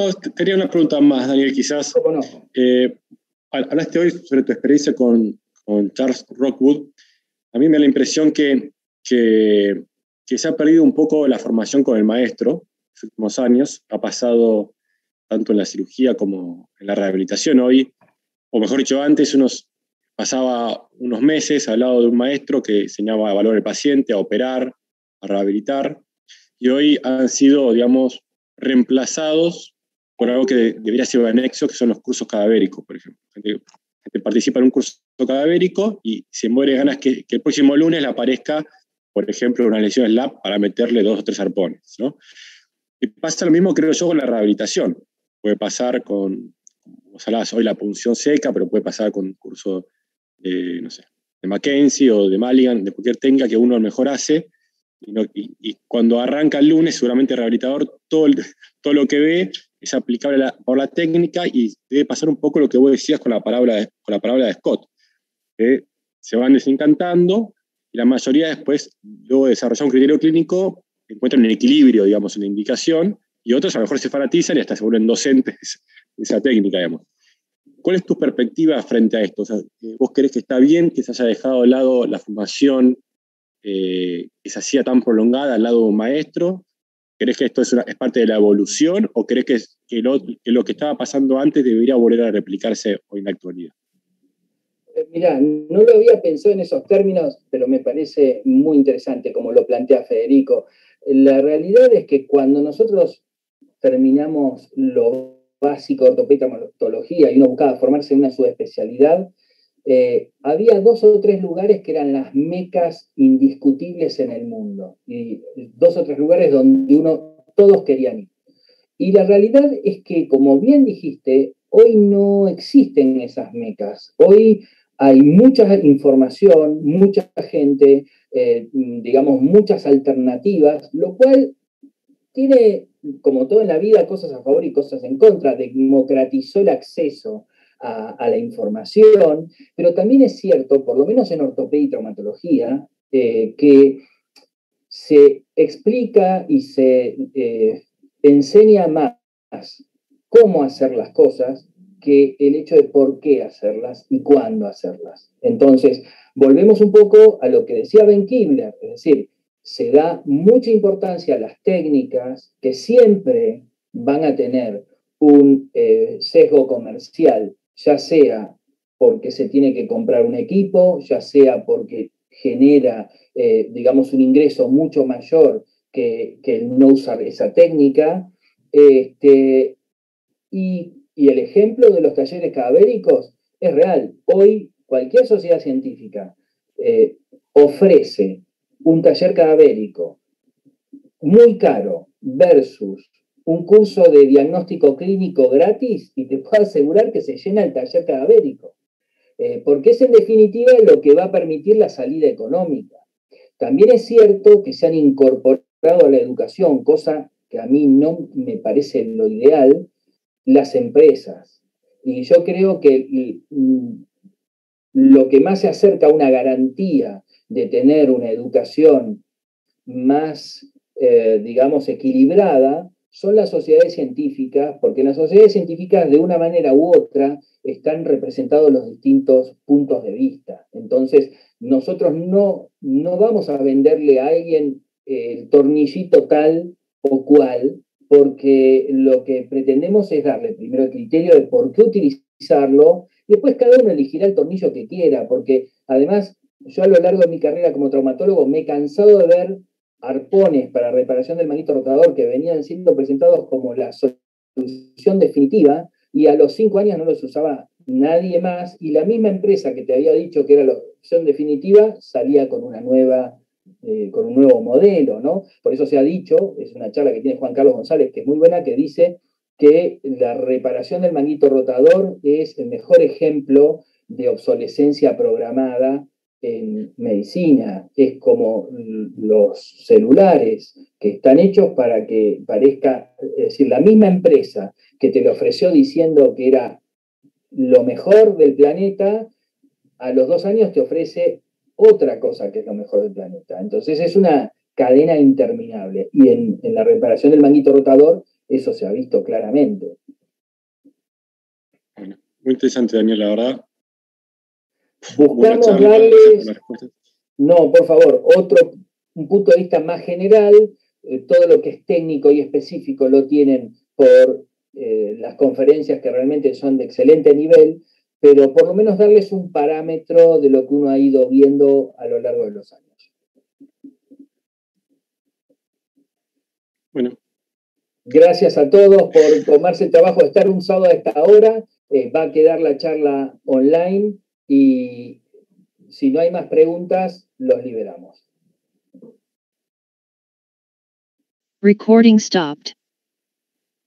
No, tenía una pregunta más, Daniel, quizás. ¿Cómo no? Hablaste hoy sobre tu experiencia con Charles Rockwood. A mí me da la impresión que se ha perdido un poco la formación con el maestro. En los últimos años ha pasado tanto en la cirugía como en la rehabilitación hoy, o mejor dicho, antes pasaba unos meses al lado de un maestro que enseñaba a valorar al paciente, a operar, a rehabilitar, y hoy han sido, digamos, reemplazados por algo que debería ser un anexo, que son los cursos cadavéricos, por ejemplo. Gente participa en un curso cadavérico y se muere de ganas que el próximo lunes le aparezca, por ejemplo, una lesión slap para meterle 2 o 3 arpones, ¿no? Y pasa lo mismo, creo yo, con la rehabilitación. Puede pasar con, ojalá, hoy la punción seca, pero puede pasar con un curso de, no sé, de McKenzie o de Maligan, de cualquier técnica que uno mejor hace. Y cuando arranca el lunes, seguramente el rehabilitador, todo lo que ve es aplicable por la técnica, y debe pasar un poco lo que vos decías con la palabra de Scott. Se van desencantando y la mayoría después, luego de desarrollar un criterio clínico, encuentran un equilibrio, digamos, en la indicación, y otros a lo mejor se fanatizan y hasta se vuelven docentes de esa técnica, digamos. ¿Cuál es tu perspectiva frente a esto? O sea, ¿vos crees que está bien que se haya dejado de lado la formación que se hacía tan prolongada al lado de un maestro? ¿Crees que esto es parte de la evolución, o crees que lo que estaba pasando antes debería volver a replicarse hoy en la actualidad? Mirá, no lo había pensado en esos términos, pero me parece muy interesante como lo plantea Federico. La realidad es que cuando nosotros terminamos lo básico de ortopedia y traumatología y uno buscaba formarse en una subespecialidad, había 2 o 3 lugares que eran las mecas indiscutibles en el mundo, y 2 o 3 lugares donde todos querían ir. Y la realidad es que, como bien dijiste, hoy no existen esas mecas. Hoy hay mucha información, mucha gente, digamos, muchas alternativas, lo cual tiene, como todo en la vida, cosas a favor y cosas en contra. Democratizó el acceso a la información, pero también es cierto, por lo menos en ortopedia y traumatología, que se explica y se enseña más cómo hacer las cosas que el hecho de por qué hacerlas y cuándo hacerlas. Entonces, volvemos un poco a lo que decía Ben Kibler, es decir, se da mucha importancia a las técnicas que siempre van a tener un sesgo comercial, ya sea porque se tiene que comprar un equipo, ya sea porque genera, digamos, un ingreso mucho mayor que el no usar esa técnica. Y el ejemplo de los talleres cadavéricos es real. Hoy cualquier sociedad científica ofrece un taller cadavérico muy caro versus un curso de diagnóstico clínico gratis, y te puedo asegurar que se llena el taller cadavérico, porque es en definitiva lo que va a permitir la salida económica. También es cierto que se han incorporado a la educación, cosa que a mí no me parece lo ideal, las empresas. Y yo creo que lo que más se acerca a una garantía de tener una educación más, digamos, equilibrada, son las sociedades científicas, porque en las sociedades científicas, de una manera u otra, están representados los distintos puntos de vista. Entonces, nosotros no vamos a venderle a alguien el tornillito tal o cual, porque lo que pretendemos es darle primero el criterio de por qué utilizarlo, y después cada uno elegirá el tornillo que quiera, porque además, yo a lo largo de mi carrera como traumatólogo me he cansado de ver arpones para reparación del manguito rotador que venían siendo presentados como la solución definitiva, y a los 5 años no los usaba nadie más, y la misma empresa que te había dicho que era la solución definitiva salía con una nueva, con un nuevo modelo, ¿no? Por eso se ha dicho, es una charla que tiene Juan Carlos González, que es muy buena, que dice que la reparación del manguito rotador es el mejor ejemplo de obsolescencia programada en medicina. Es como los celulares, que están hechos para que parezca, es decir, la misma empresa que te lo ofreció diciendo que era lo mejor del planeta, a los 2 años te ofrece otra cosa que es lo mejor del planeta. Entonces es una cadena interminable, y en la reparación del manguito rotador eso se ha visto claramente. Bueno, muy interesante, Daniel, la verdad. Buscamos darles, no, por favor, un punto de vista más general. Todo lo que es técnico y específico lo tienen por las conferencias, que realmente son de excelente nivel, pero por lo menos darles un parámetro de lo que uno ha ido viendo a lo largo de los años. Bueno, Gracias a todos por tomarse el trabajo de estar un sábado a esta hora. Va a quedar la charla online y si no hay más preguntas, los liberamos. Recording stopped.